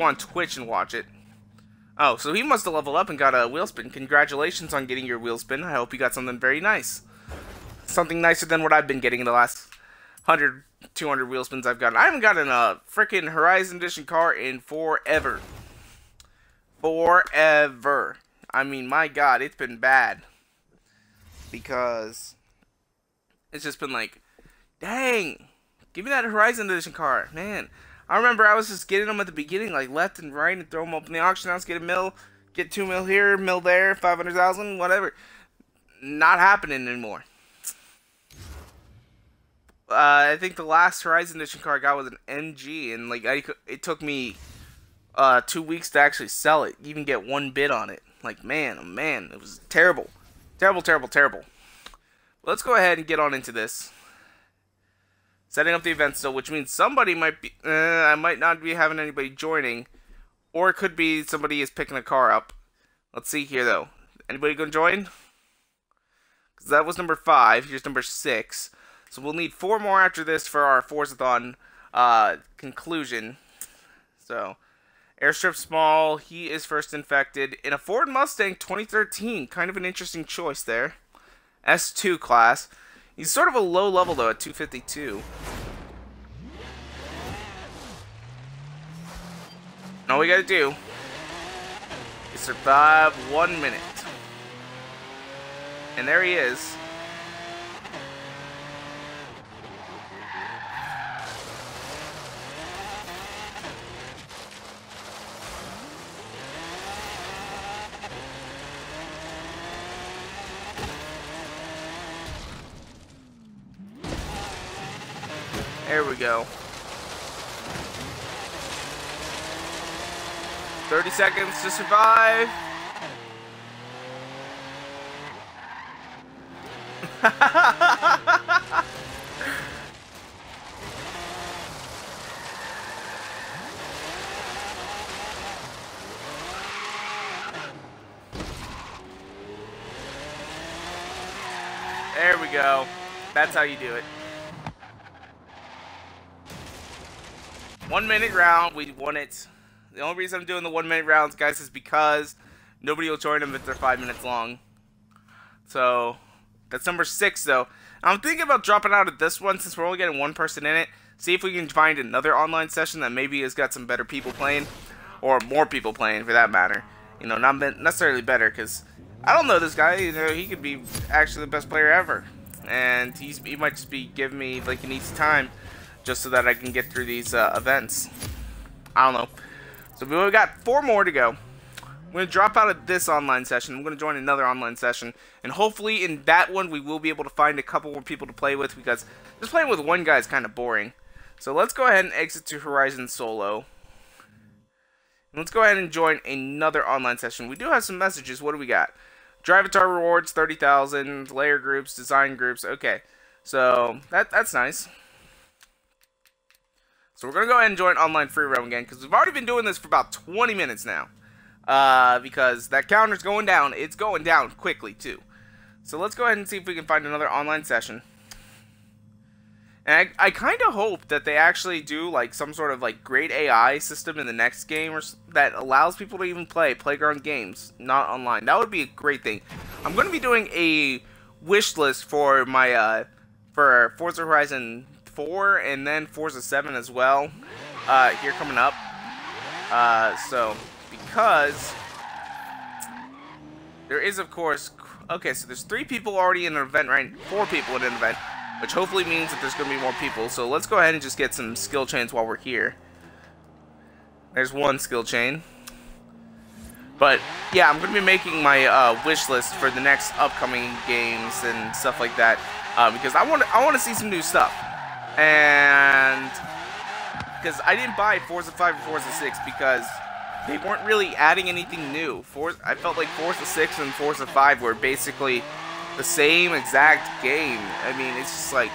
on Twitch and watch it. Oh, so he must have leveled up and got a wheel spin. Congratulations on getting your wheel spin. I hope you got something very nice, something nicer than what I've been getting in the last 100-200 wheel spins I've gotten. I haven't gotten a freaking Horizon Edition car in forever. I mean, my God, it's been bad, because it's just been like, dang, give me that Horizon Edition car, man. I remember I was just getting them at the beginning, like left and right, and throw them up in the auction house, get a mil, get 2 mil here, mil there, 500,000, whatever. Not happening anymore. I think the last Horizon Edition car I got was an MG, and like it took me 2 weeks to actually sell it, even get 1 bid on it. Like, man, oh man, it was terrible. Terrible, terrible, terrible. Let's go ahead and get on into this. Setting up the event still, which means somebody might be... I might not be having anybody joining. Or it could be somebody is picking a car up. Let's see here, though. Anybody gonna join? Because that was number 5. Here's number 6. So we'll need 4 more after this for our Forzathon conclusion. So... Airstrip Small, he is first infected. In a Ford Mustang 2013, kind of an interesting choice there. S2 class. He's sort of a low level though at 252. And all we gotta do is survive 1 minute. And there he is. There we go. 30 seconds to survive. There we go. That's how you do it. 1 minute round, we won it. The only reason I'm doing the 1 minute rounds, guys, is because nobody will join them if they're 5 minutes long. So, that's number 6, though. I'm thinking about dropping out of this one since we're only getting 1 person in it. See if we can find another online session that maybe has got some better people playing, or more people playing for that matter. You know, not necessarily better, because I don't know this guy. You know, he could be actually the best player ever, and he might just be giving me like an easy time, just so that I can get through these events. I don't know. So we've only got 4 more to go. I'm going to drop out of this online session. I'm going to join another online session. And hopefully in that one we will be able to find a couple more people to play with, because just playing with 1 guy is kind of boring. So let's go ahead and exit to Horizon Solo. Let's go ahead and join another online session. We do have some messages. What do we got? Drivatar rewards, 30,000. Layer groups, design groups. Okay. So that's nice. So we're going to go ahead and join online free roam again, because we've already been doing this for about 20 minutes now. Because that counter's going down. It's going down quickly, too. So let's go ahead and see if we can find another online session. And I kind of hope that they actually do, like, some sort of, like, great AI system in the next game or that allows people to even play playground games, not online. That would be a great thing. I'm going to be doing a wish list for my, for Forza Horizon 4 and then Forza 7 as well, here coming up. So, because there is, of course, okay, so there's 3 people already in an event, right? 4 people in an event, which hopefully means that there's going to be more people. So let's go ahead and just get some skill chains while we're here. There's one skill chain. But yeah, I'm going to be making my wish list for the next upcoming games and stuff like that, because I want to see some new stuff. And because I didn't buy Forza 5 or Forza 6 because they weren't really adding anything new. I felt like Forza 6 and Forza 5 were basically the same exact game. I mean, it's just like,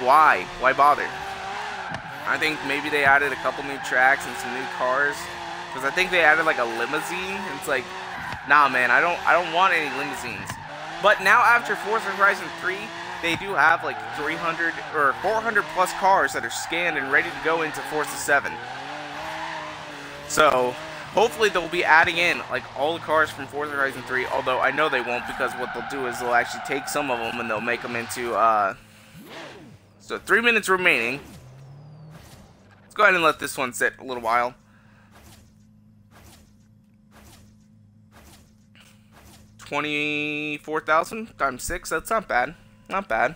why? Why bother? I think maybe they added a couple new tracks and some new cars, because I think they added like a limousine. It's like, nah, man, I don't want any limousines. But now after Forza Horizon 3, they do have like 300 or 400 plus cars that are scanned and ready to go into Forza 7. So hopefully they'll be adding in like all the cars from Forza Horizon 3, although I know they won't, because what they'll do is they'll actually take some of them and they'll make them into, so 3 minutes remaining. Let's go ahead and let this one sit a little while. $24,000 times 6, that's not bad. Not bad.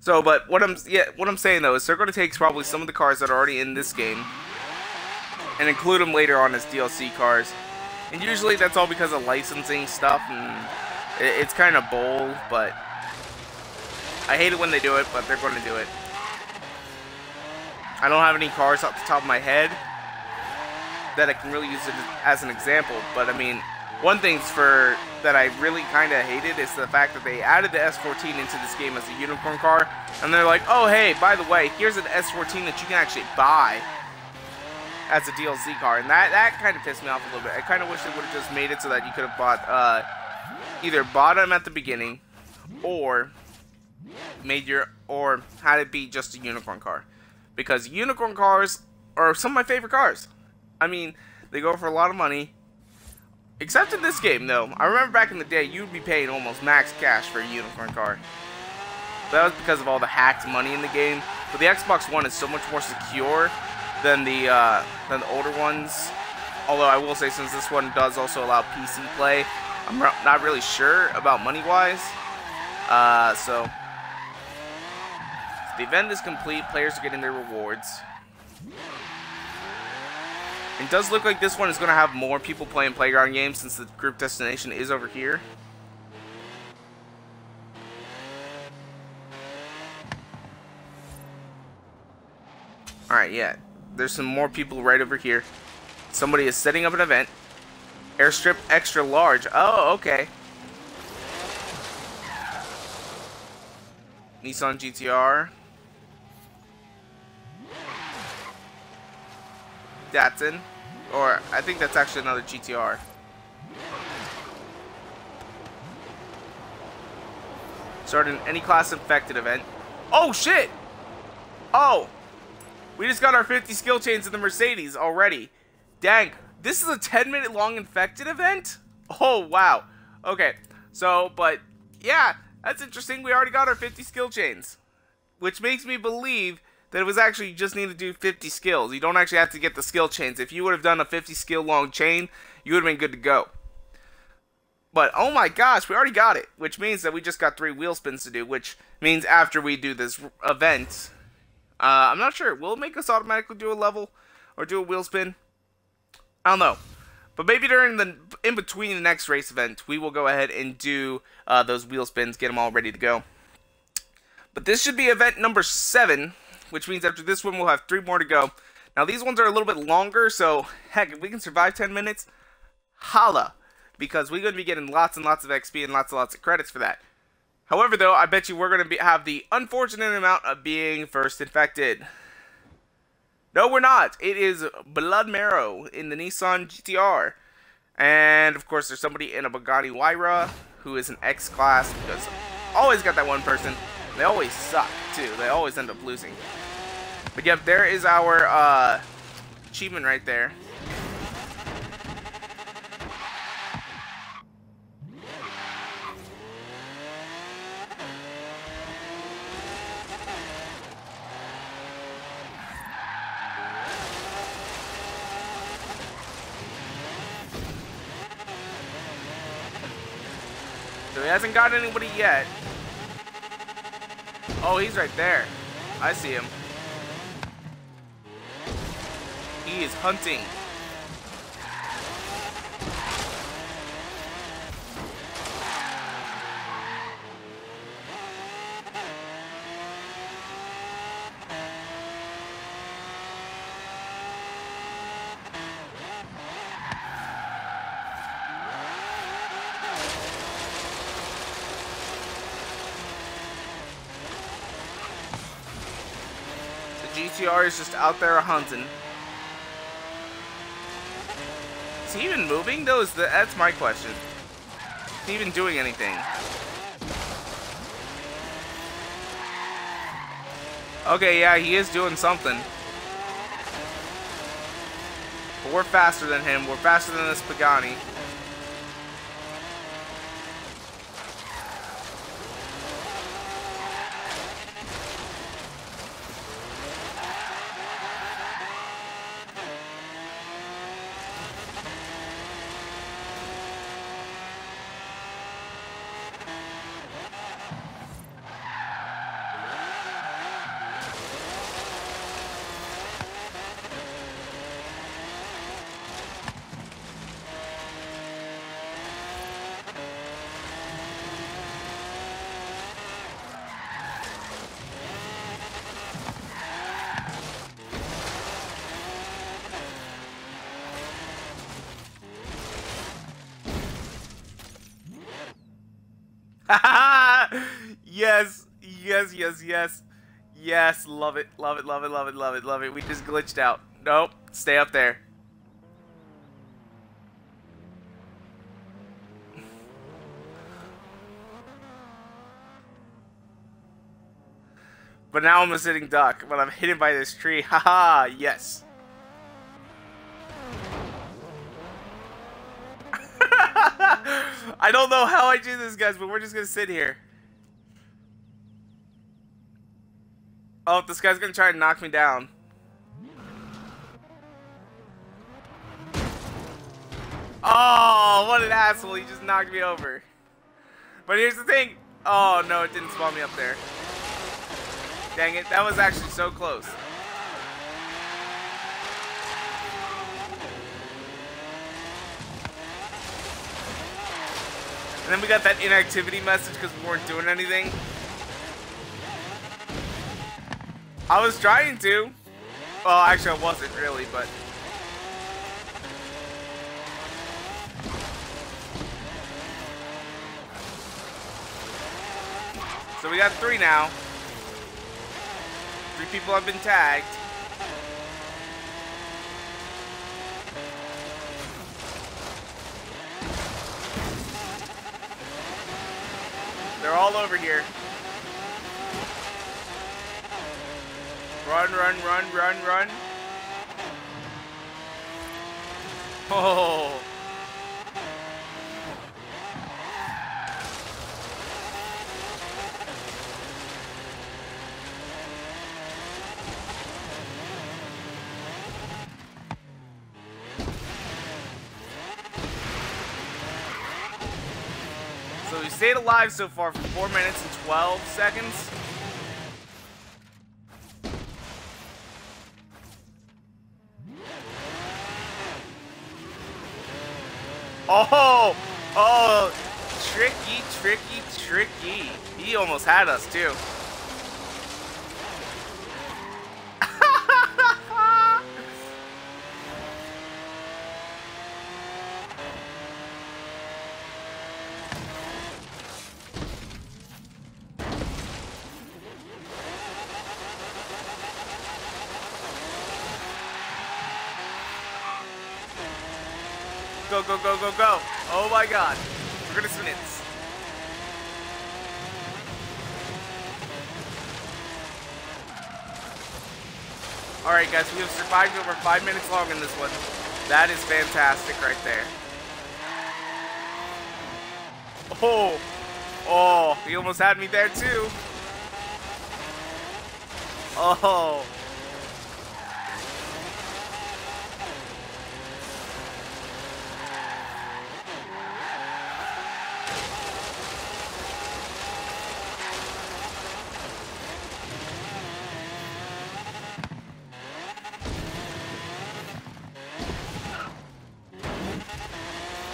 So, but what I'm saying though is they're going to take probably some of the cars that are already in this game and include them later on as DLC cars. And usually that's all because of licensing stuff, and it's kind of bold, but I hate it when they do it, but they're going to do it. I don't have any cars off the top of my head that I can really use it as an example, but I mean, one thing that I really kind of hated is the fact that they added the S14 into this game as a unicorn car, and they're like, oh hey, by the way, here's an S14 that you can actually buy as a DLC car, and that kind of pissed me off a little bit. I kind of wish they would have just made it so that you could have bought, either bought them at the beginning, or had it be just a unicorn car, because unicorn cars are some of my favorite cars. I mean, they go for a lot of money, except in this game though. I remember back in the day, you'd be paying almost max cash for a unicorn car. That was because of all the hacked money in the game, but the Xbox One is so much more secure than the older ones. Although I will say, since this one does also allow PC play, I'm not really sure about money wise. So the event is complete. Players are getting their rewards. It does look like this one is going to have more people playing playground games, since the group destination is over here. All right, yeah. There's some more people right over here. Somebody is setting up an event. Airstrip extra large. Oh, okay. Nissan GTR. Datsun. Or, I think that's actually another GTR. Start an any class infected event. Oh, shit! Oh! We just got our 50 skill chains in the Mercedes already. Dang, this is a 10-minute long infected event? Oh, wow. Okay, so, but, yeah, that's interesting. We already got our 50 skill chains, which makes me believe that it was actually, you just need to do 50 skills. You don't actually have to get the skill chains. If you would have done a 50 skill long chain, you would have been good to go. But, oh my gosh, we already got it, which means that we just got 3 wheel spins to do, which means after we do this event, I'm not sure. Will it make us automatically do a level or do a wheel spin? I don't know. But maybe during the in between the next race event, we will go ahead and do those wheel spins, get them all ready to go. But this should be event number 7 which means after this one, we'll have 3 more to go. Now, these ones are a little bit longer, so, heck, if we can survive 10 minutes, holla, because we're going to be getting lots and lots of XP and lots of credits for that. However, though, I bet you we're going to have the unfortunate amount of being first infected. No, we're not. It is blood marrow in the Nissan GTR. And, of course, there's somebody in a Bugatti Veyron who is an X-Class, because always got that one person. They always suck, too. They always end up losing. But, yep, there is our achievement right there. So he hasn't got anybody yet. Oh, he's right there. I see him. He is hunting. The GTR is just out there hunting. Is he even moving? No, that's my question. Is he even doing anything? Okay, yeah, he is doing something. But we're faster than him. We're faster than this Pagani. Yes, yes, yes, yes, yes, love it, love it, love it, love it, love it, love it. We just glitched out. Nope, stay up there. But now I'm a sitting duck, but I'm hidden by this tree. Haha, yes. I don't know how I do this, guys, but we're just gonna sit here. Oh, this guy's gonna try and knock me down. Oh, what an asshole. He just knocked me over. But here's the thing. Oh, no, it didn't spawn me up there. Dang it. That was actually so close. And then we got that inactivity message because we weren't doing anything. I was trying to. Well, actually, I wasn't really, but. So we got 3 now. 3 people have been tagged. They're all over here. Run, run, run, run, run. Oh. So we stayed alive so far for 4 minutes and 12 seconds. Oh, oh, tricky, tricky, tricky. He almost had us, too. go, go, go, go, go. Oh my god. We're gonna spin it. Alright guys, we have survived over 5 minutes long in this one. That is fantastic right there. Oh! Oh, he almost had me there too. Oh!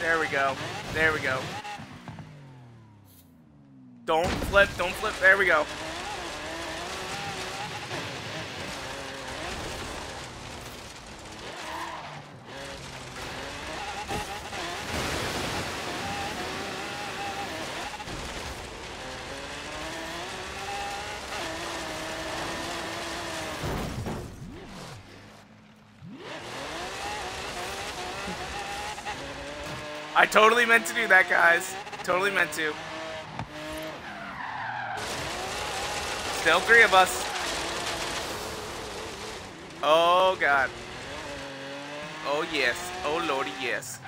There we go. There we go. Don't flip. Don't flip. There we go. I totally meant to do that, guys. Totally meant to. Still three of us. Oh, God. Oh, yes. Oh, Lordy, yes.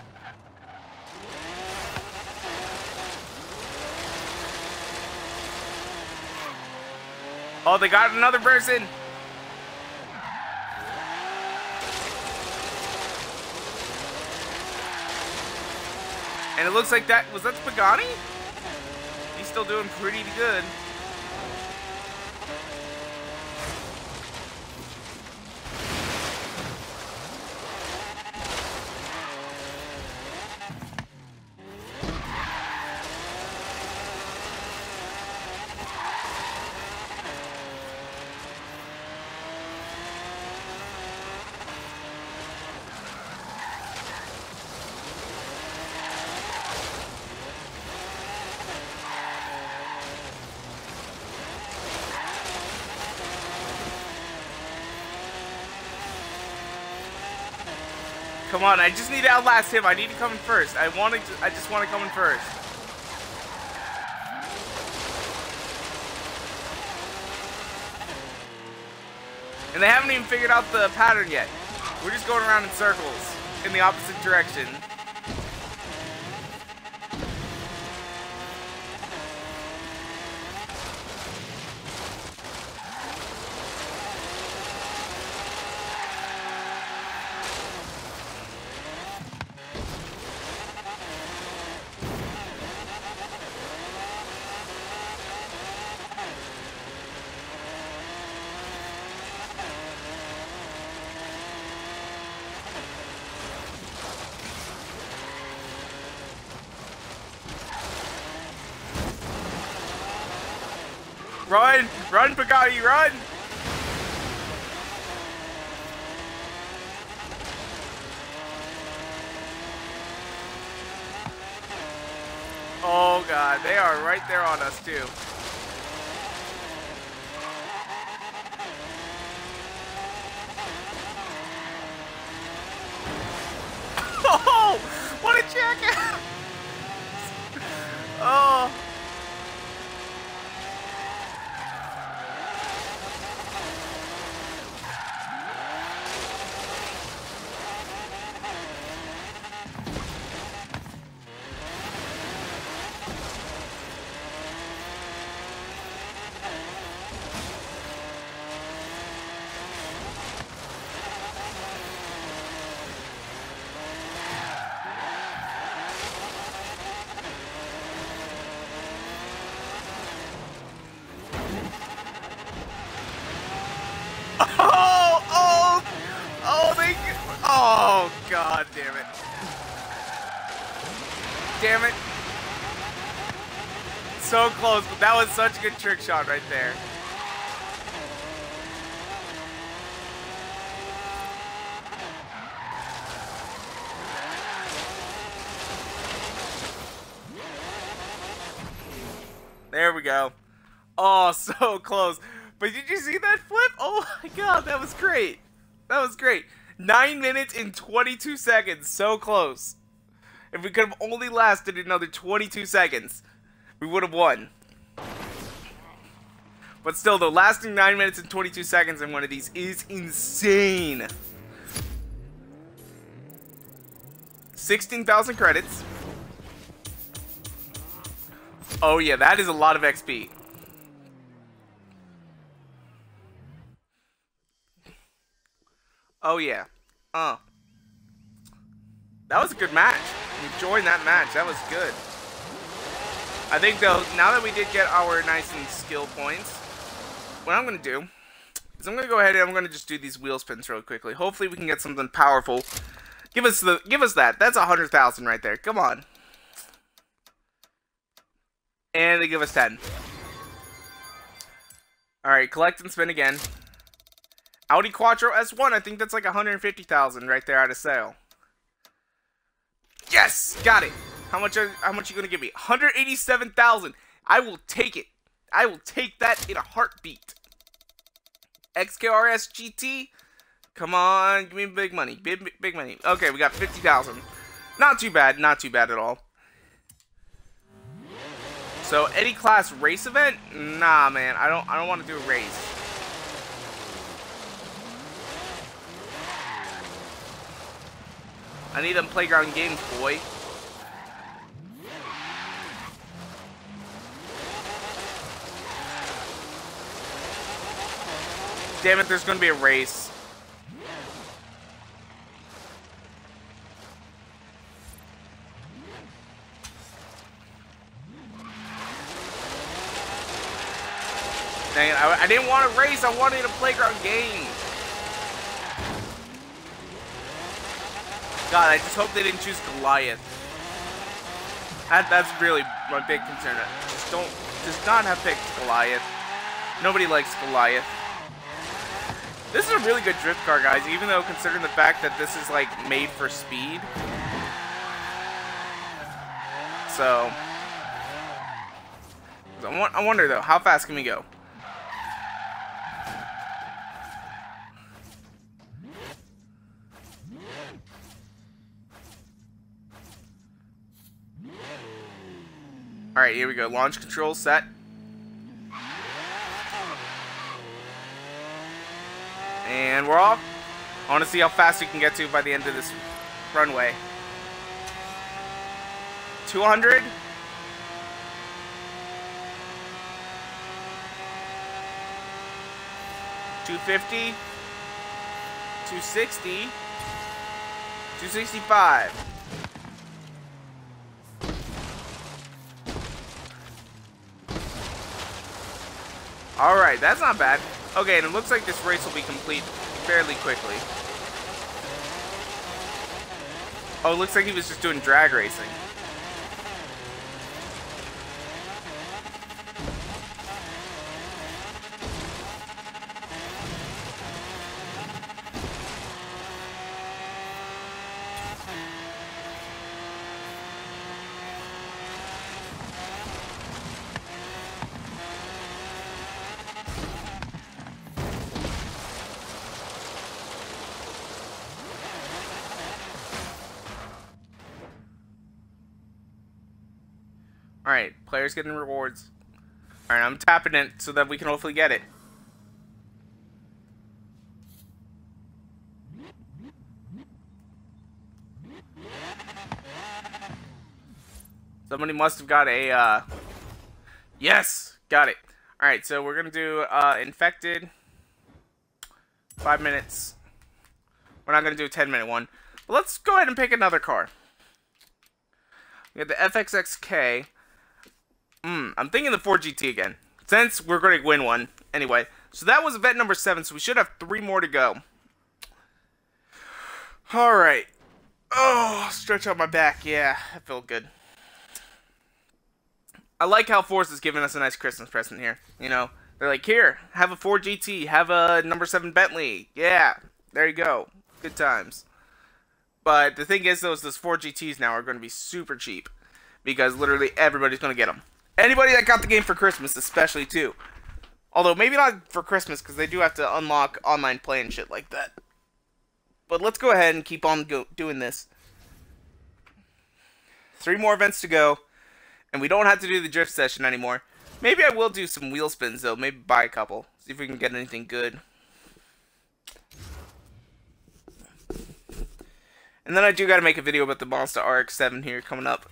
Oh, they got another person. And it looks like that, was that the Pagani? He's still doing pretty good. Come on, I just need to outlast him. I need to come in first. I just want to come in first. And they haven't even figured out the pattern yet. We're just going around in circles in the opposite direction. Run! Run, Pagani, run! Oh god, they are right there on us too. Oh! What a jackass! Oh! So close, but that was such a good trick shot right there. There we go. Oh, so close. But did you see that flip? Oh my god, that was great. That was great. 9 minutes and 22 seconds. So close. If we could have only lasted another 22 seconds, we would have won. But still, though, lasting 9 minutes and 22 seconds in one of these is insane. 16,000 credits. Oh yeah, that is a lot of XP. Oh yeah. That was a good match. Enjoying that match. That was good. I think, though, now that we did get our nice and skill points, what I'm going to do is I'm going to go ahead and I'm going to just do these wheel spins real quickly. Hopefully we can get something powerful. Give us that. That's 100,000 right there. Come on. And they give us 10. Alright, collect and spin again. Audi Quattro S1, I think that's like 150,000 right there out of sale. Yes! Got it! How much are you gonna give me? 187,000! I will take it! I will take that in a heartbeat! XKRS GT? Come on, give me big money. Big money. Okay, we got 50,000. Not too bad, not too bad at all. So, any class race event? Nah, man. I don't want to do a race. I need them playground games, boy. Damn it, there's gonna be a race. Dang it, I didn't want a race, I wanted a playground game. God, I just hope they didn't choose Goliath. That's really my big concern. Just not have picked Goliath. Nobody likes Goliath. This is a really good drift car, guys, even though considering the fact that this is, like, made for speed. So, I wonder, though, how fast can we go? Alright, here we go. Launch control set. And we're off. I want to see how fast we can get to by the end of this runway. 200. $250, $260, $265. Alright, that's not bad. Okay, and it looks like this race will be complete fairly quickly. Oh, it looks like he was just doing drag racing. Players getting rewards. Alright, I'm tapping it so that we can hopefully get it. Somebody must have got a, yes! Got it. Alright, so we're gonna do, infected. 5 minutes. We're not gonna do a 10-minute one. But let's go ahead and pick another car. We got the FXXK. I'm thinking the Ford GT again, since we're going to win one. Anyway, so that was event number 7, so we should have 3 more to go. Alright. Oh, stretch out my back. Yeah, I feel good. I like how Forza's giving us a nice Christmas present here. You know, they're like, here, have a Ford GT, have a number 7 Bentley. Yeah, there you go. Good times. But the thing is, though, is those Ford GTs now are going to be super cheap, because literally everybody's going to get them. Anybody that got the game for Christmas, especially, too. Although, maybe not for Christmas, because they do have to unlock online play and shit like that. But let's go ahead and keep on doing this. 3 more events to go, and we don't have to do the drift session anymore. Maybe I will do some wheel spins, though. Maybe buy a couple. See if we can get anything good. And then I do gotta make a video about the Mazda RX-7 here coming up.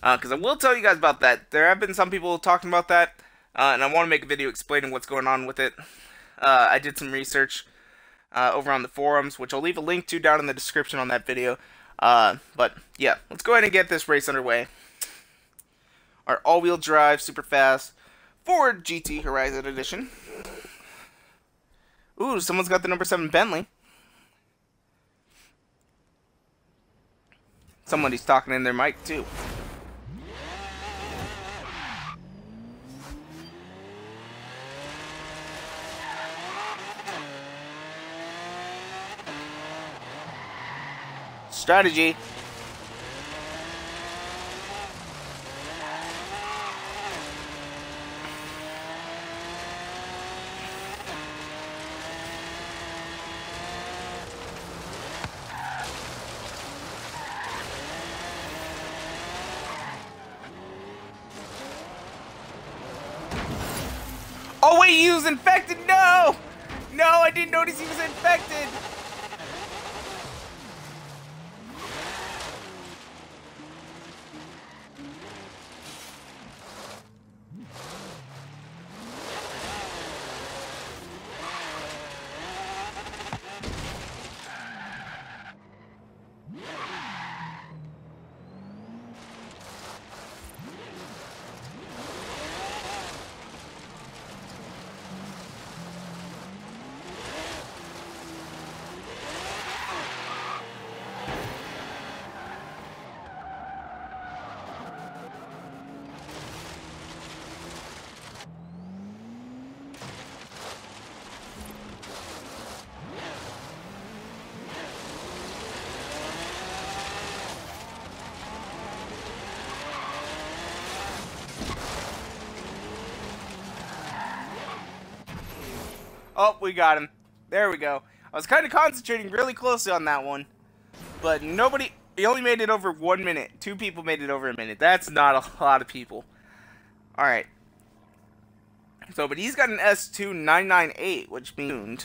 Because I will tell you guys about that. There have been some people talking about that. And I want to make a video explaining what's going on with it. I did some research over on the forums, which I'll leave a link to down in the description on that video. But yeah, let's go ahead and get this race underway. Our all-wheel drive, super fast, Ford GT Horizon Edition. Ooh, someone's got the number 7 Bentley. Somebody's talking in their mic, too. Strategy. Oh wait, he was infected! No! No, I didn't notice he was infected! Oh, we got him. There we go. I was kind of concentrating really closely on that one. But nobody... He only made it over 1 minute. 2 people made it over a minute. That's not a lot of people. Alright. So, but he's got an S2998, which means...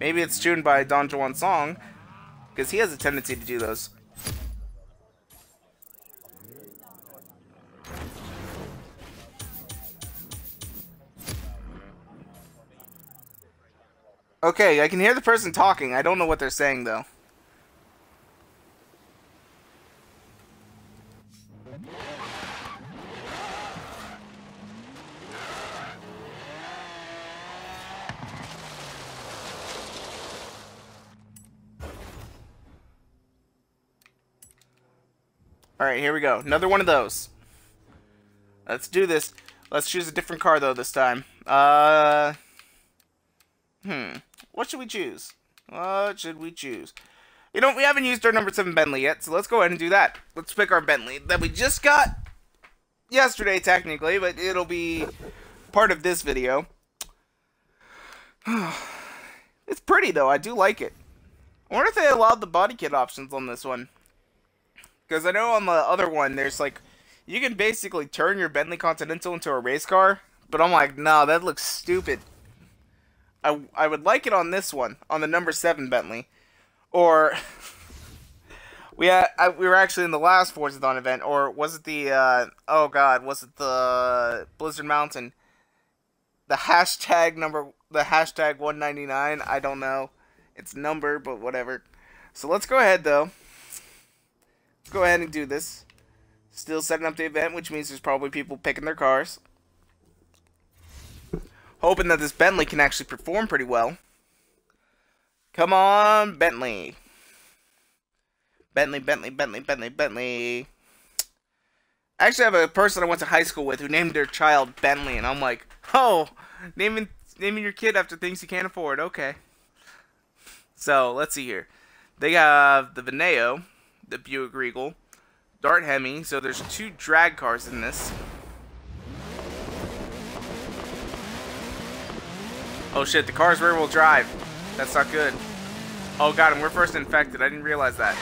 Maybe it's tuned by Don Juan Song. Because he has a tendency to do those. Okay, I can hear the person talking. I don't know what they're saying, though. Alright, here we go. Another one of those. Let's do this. Let's choose a different car, though, this time. What should we choose? What should we choose? You know, we haven't used our number 7 Bentley yet, so let's go ahead and do that. Let's pick our Bentley that we just got yesterday, technically, but it'll be part of this video. It's pretty, though. I do like it. I wonder if they allowed the body kit options on this one. Because I know on the other one, there's like, you can basically turn your Bentley Continental into a race car, but I'm like, nah, that looks stupid. I would like it on this one, on the number 7 Bentley, or we were actually in the last Forzathon event, or was it the was it the Blizzard Mountain, the hashtag number, the hashtag 199? I don't know, it's number, but whatever. So let's go ahead though. Let's go ahead and do this. Still setting up the event, which means there's probably people picking their cars. Hoping that this Bentley can actually perform pretty well. Come on, Bentley. Bentley, Bentley, Bentley, Bentley, Bentley. I actually have a person I went to high school with who named their child Bentley, and I'm like, oh, naming your kid after things you can't afford, okay. So, let's see here. They have the Veneo, the Buick Regal, Dart Hemi, so there's 2 drag cars in this. Oh shit, the car's rear-wheel drive. That's not good. Oh god, and we're first infected. I didn't realize that.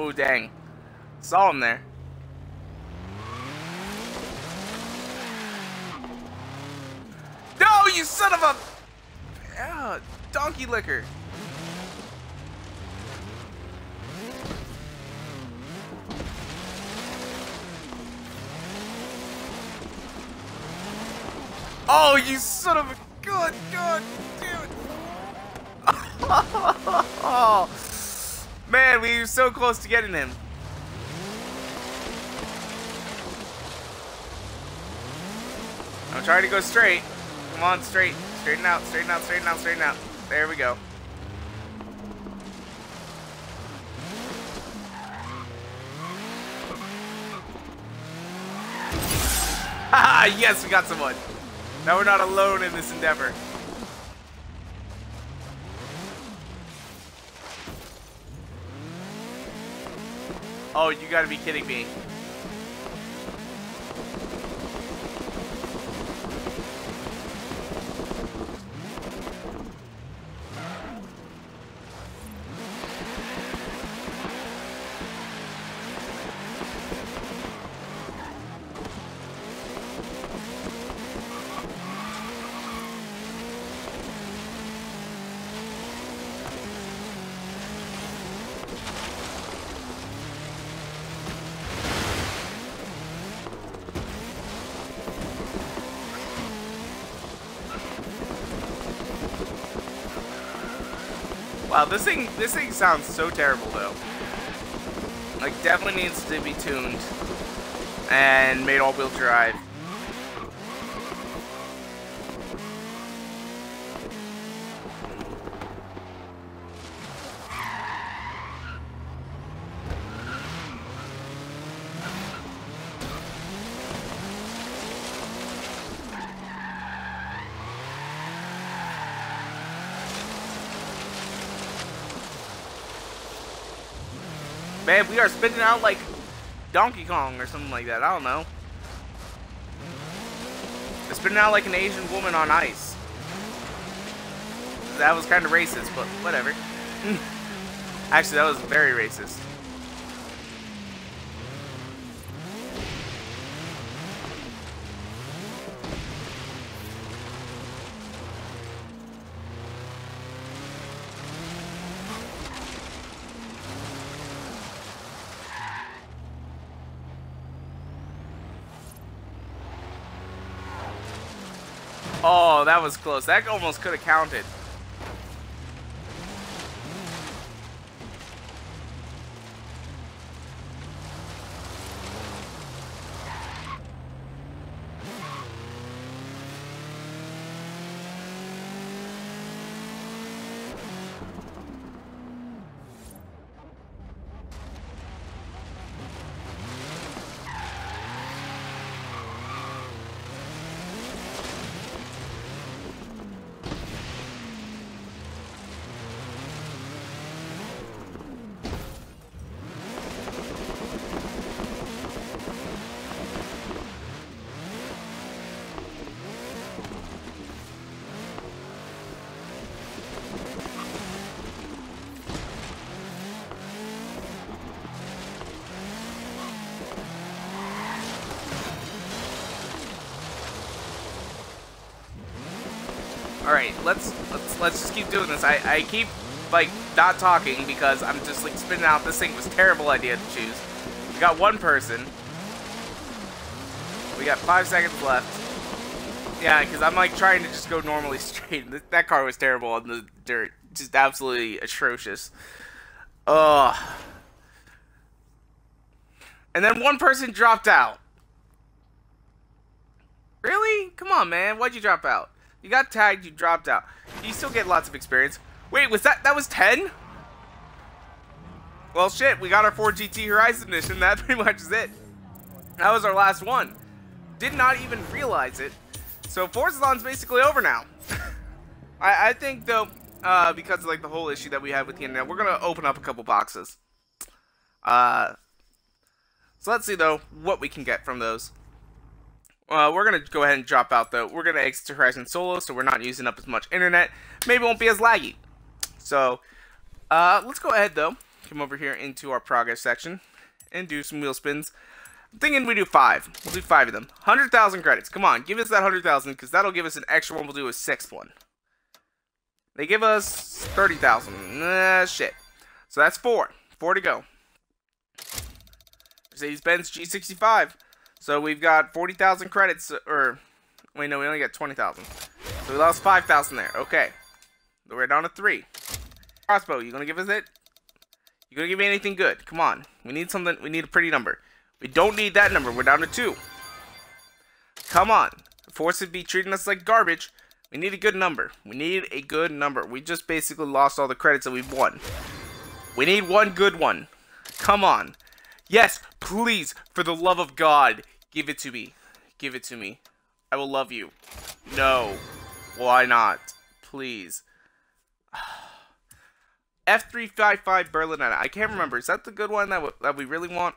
Oh, dang. Saw him there. No, you son of a... Oh, donkey liquor. Oh, you son of a... Good, good, dude. Oh, man, we were so close to getting him. I'm trying to go straight. Come on, straight. Straighten out, straighten out, straighten out, straighten out. There we go. Haha, yes, we got someone. Now we're not alone in this endeavor. Oh, you gotta be kidding me. Wow, this thing sounds so terrible though. Like, definitely needs to be tuned and made all-wheel drive. Man, we are spinning out like Donkey Kong or something like that. I don't know. We're spinning out like an Asian woman on ice. That was kind of racist, but whatever. Actually, that was very racist. Oh, that was close. That almost could have counted. Alright, let's just keep doing this. I keep like not talking because I'm just like spinning out. This thing was a terrible idea to choose. We got one person. We got 5 seconds left. Yeah, because I'm like trying to just go normally straight. That car was terrible on the dirt. Just absolutely atrocious. Ugh. And then one person dropped out. Really? Come on, man. Why'd you drop out? You got tagged, you dropped out. You still get lots of experience. Wait, was that was 10? Well, shit, we got our Ford GT Horizon Edition. That pretty much is it. That was our last one. Did not even realize it. So Forzathon's basically over now. I think though, because of like the whole issue that we had with the internet, we're gonna open up a couple boxes. So let's see though what we can get from those. We're going to go ahead and drop out, though. We're going to exit Horizon Solo, so we're not using up as much internet. Maybe it won't be as laggy. So, let's go ahead, though. come over here into our progress section and do some wheel spins. I'm thinking we do 5. We'll do 5 of them. 100,000 credits. Come on, give us that 100,000, because that'll give us an extra one. We'll do a 6th one. They give us 30,000. Shit. So that's 4. 4 to go. Mercedes-Benz G65. So we've got 40,000 credits, or wait, no, we only got 20,000. So we lost 5,000 there. Okay. We're down to 3. Crossbow, you gonna give us it? You gonna give me anything good? Come on. We need something. We need a pretty number. We don't need that number. We're down to 2. Come on. Forza be treating us like garbage. We need a good number. We need a good number. We just basically lost all the credits that we've won. We need one good one. Come on. Yes, please, for the love of God, give it to me. Give it to me. I will love you. No. Why not? Please. F355 Berlinetta. I can't remember. Is that the good one that we really want?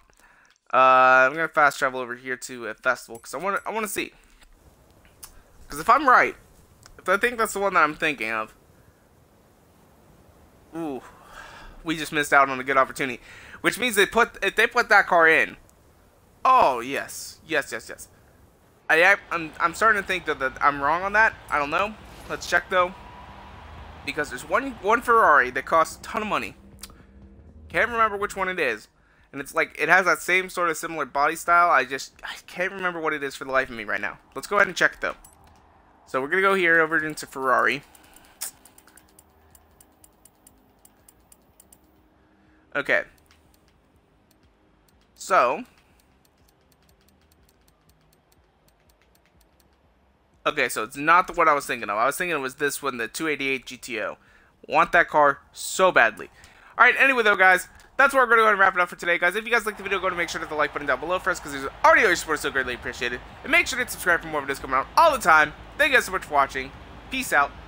I'm gonna fast travel over here to a festival because I want to see. Because if I'm right, if I think that's the one that I'm thinking of, ooh, we just missed out on a good opportunity. Which means if they put that car in, oh yes, yes, yes, yes. I'm starting to think that I'm wrong on that. I don't know. Let's check though, because there's one Ferrari that costs a ton of money. Can't remember which one it is. And it's like, it has that same sort of similar body style. I can't remember what it is for the life of me right now. Let's go ahead and check it, though. So we're going to go here over into Ferrari. Okay. So. Okay, so it's not the one I was thinking of. I was thinking it was this one, the 288 GTO. Want that car so badly. Alright, anyway, though, guys. That's where we're going to go ahead and wrap it up for today, guys. If you guys liked the video, go ahead and make sure to hit the like button down below for us, because there's already all your support, so greatly appreciated. And make sure to subscribe for more videos coming out all the time. Thank you guys so much for watching. Peace out.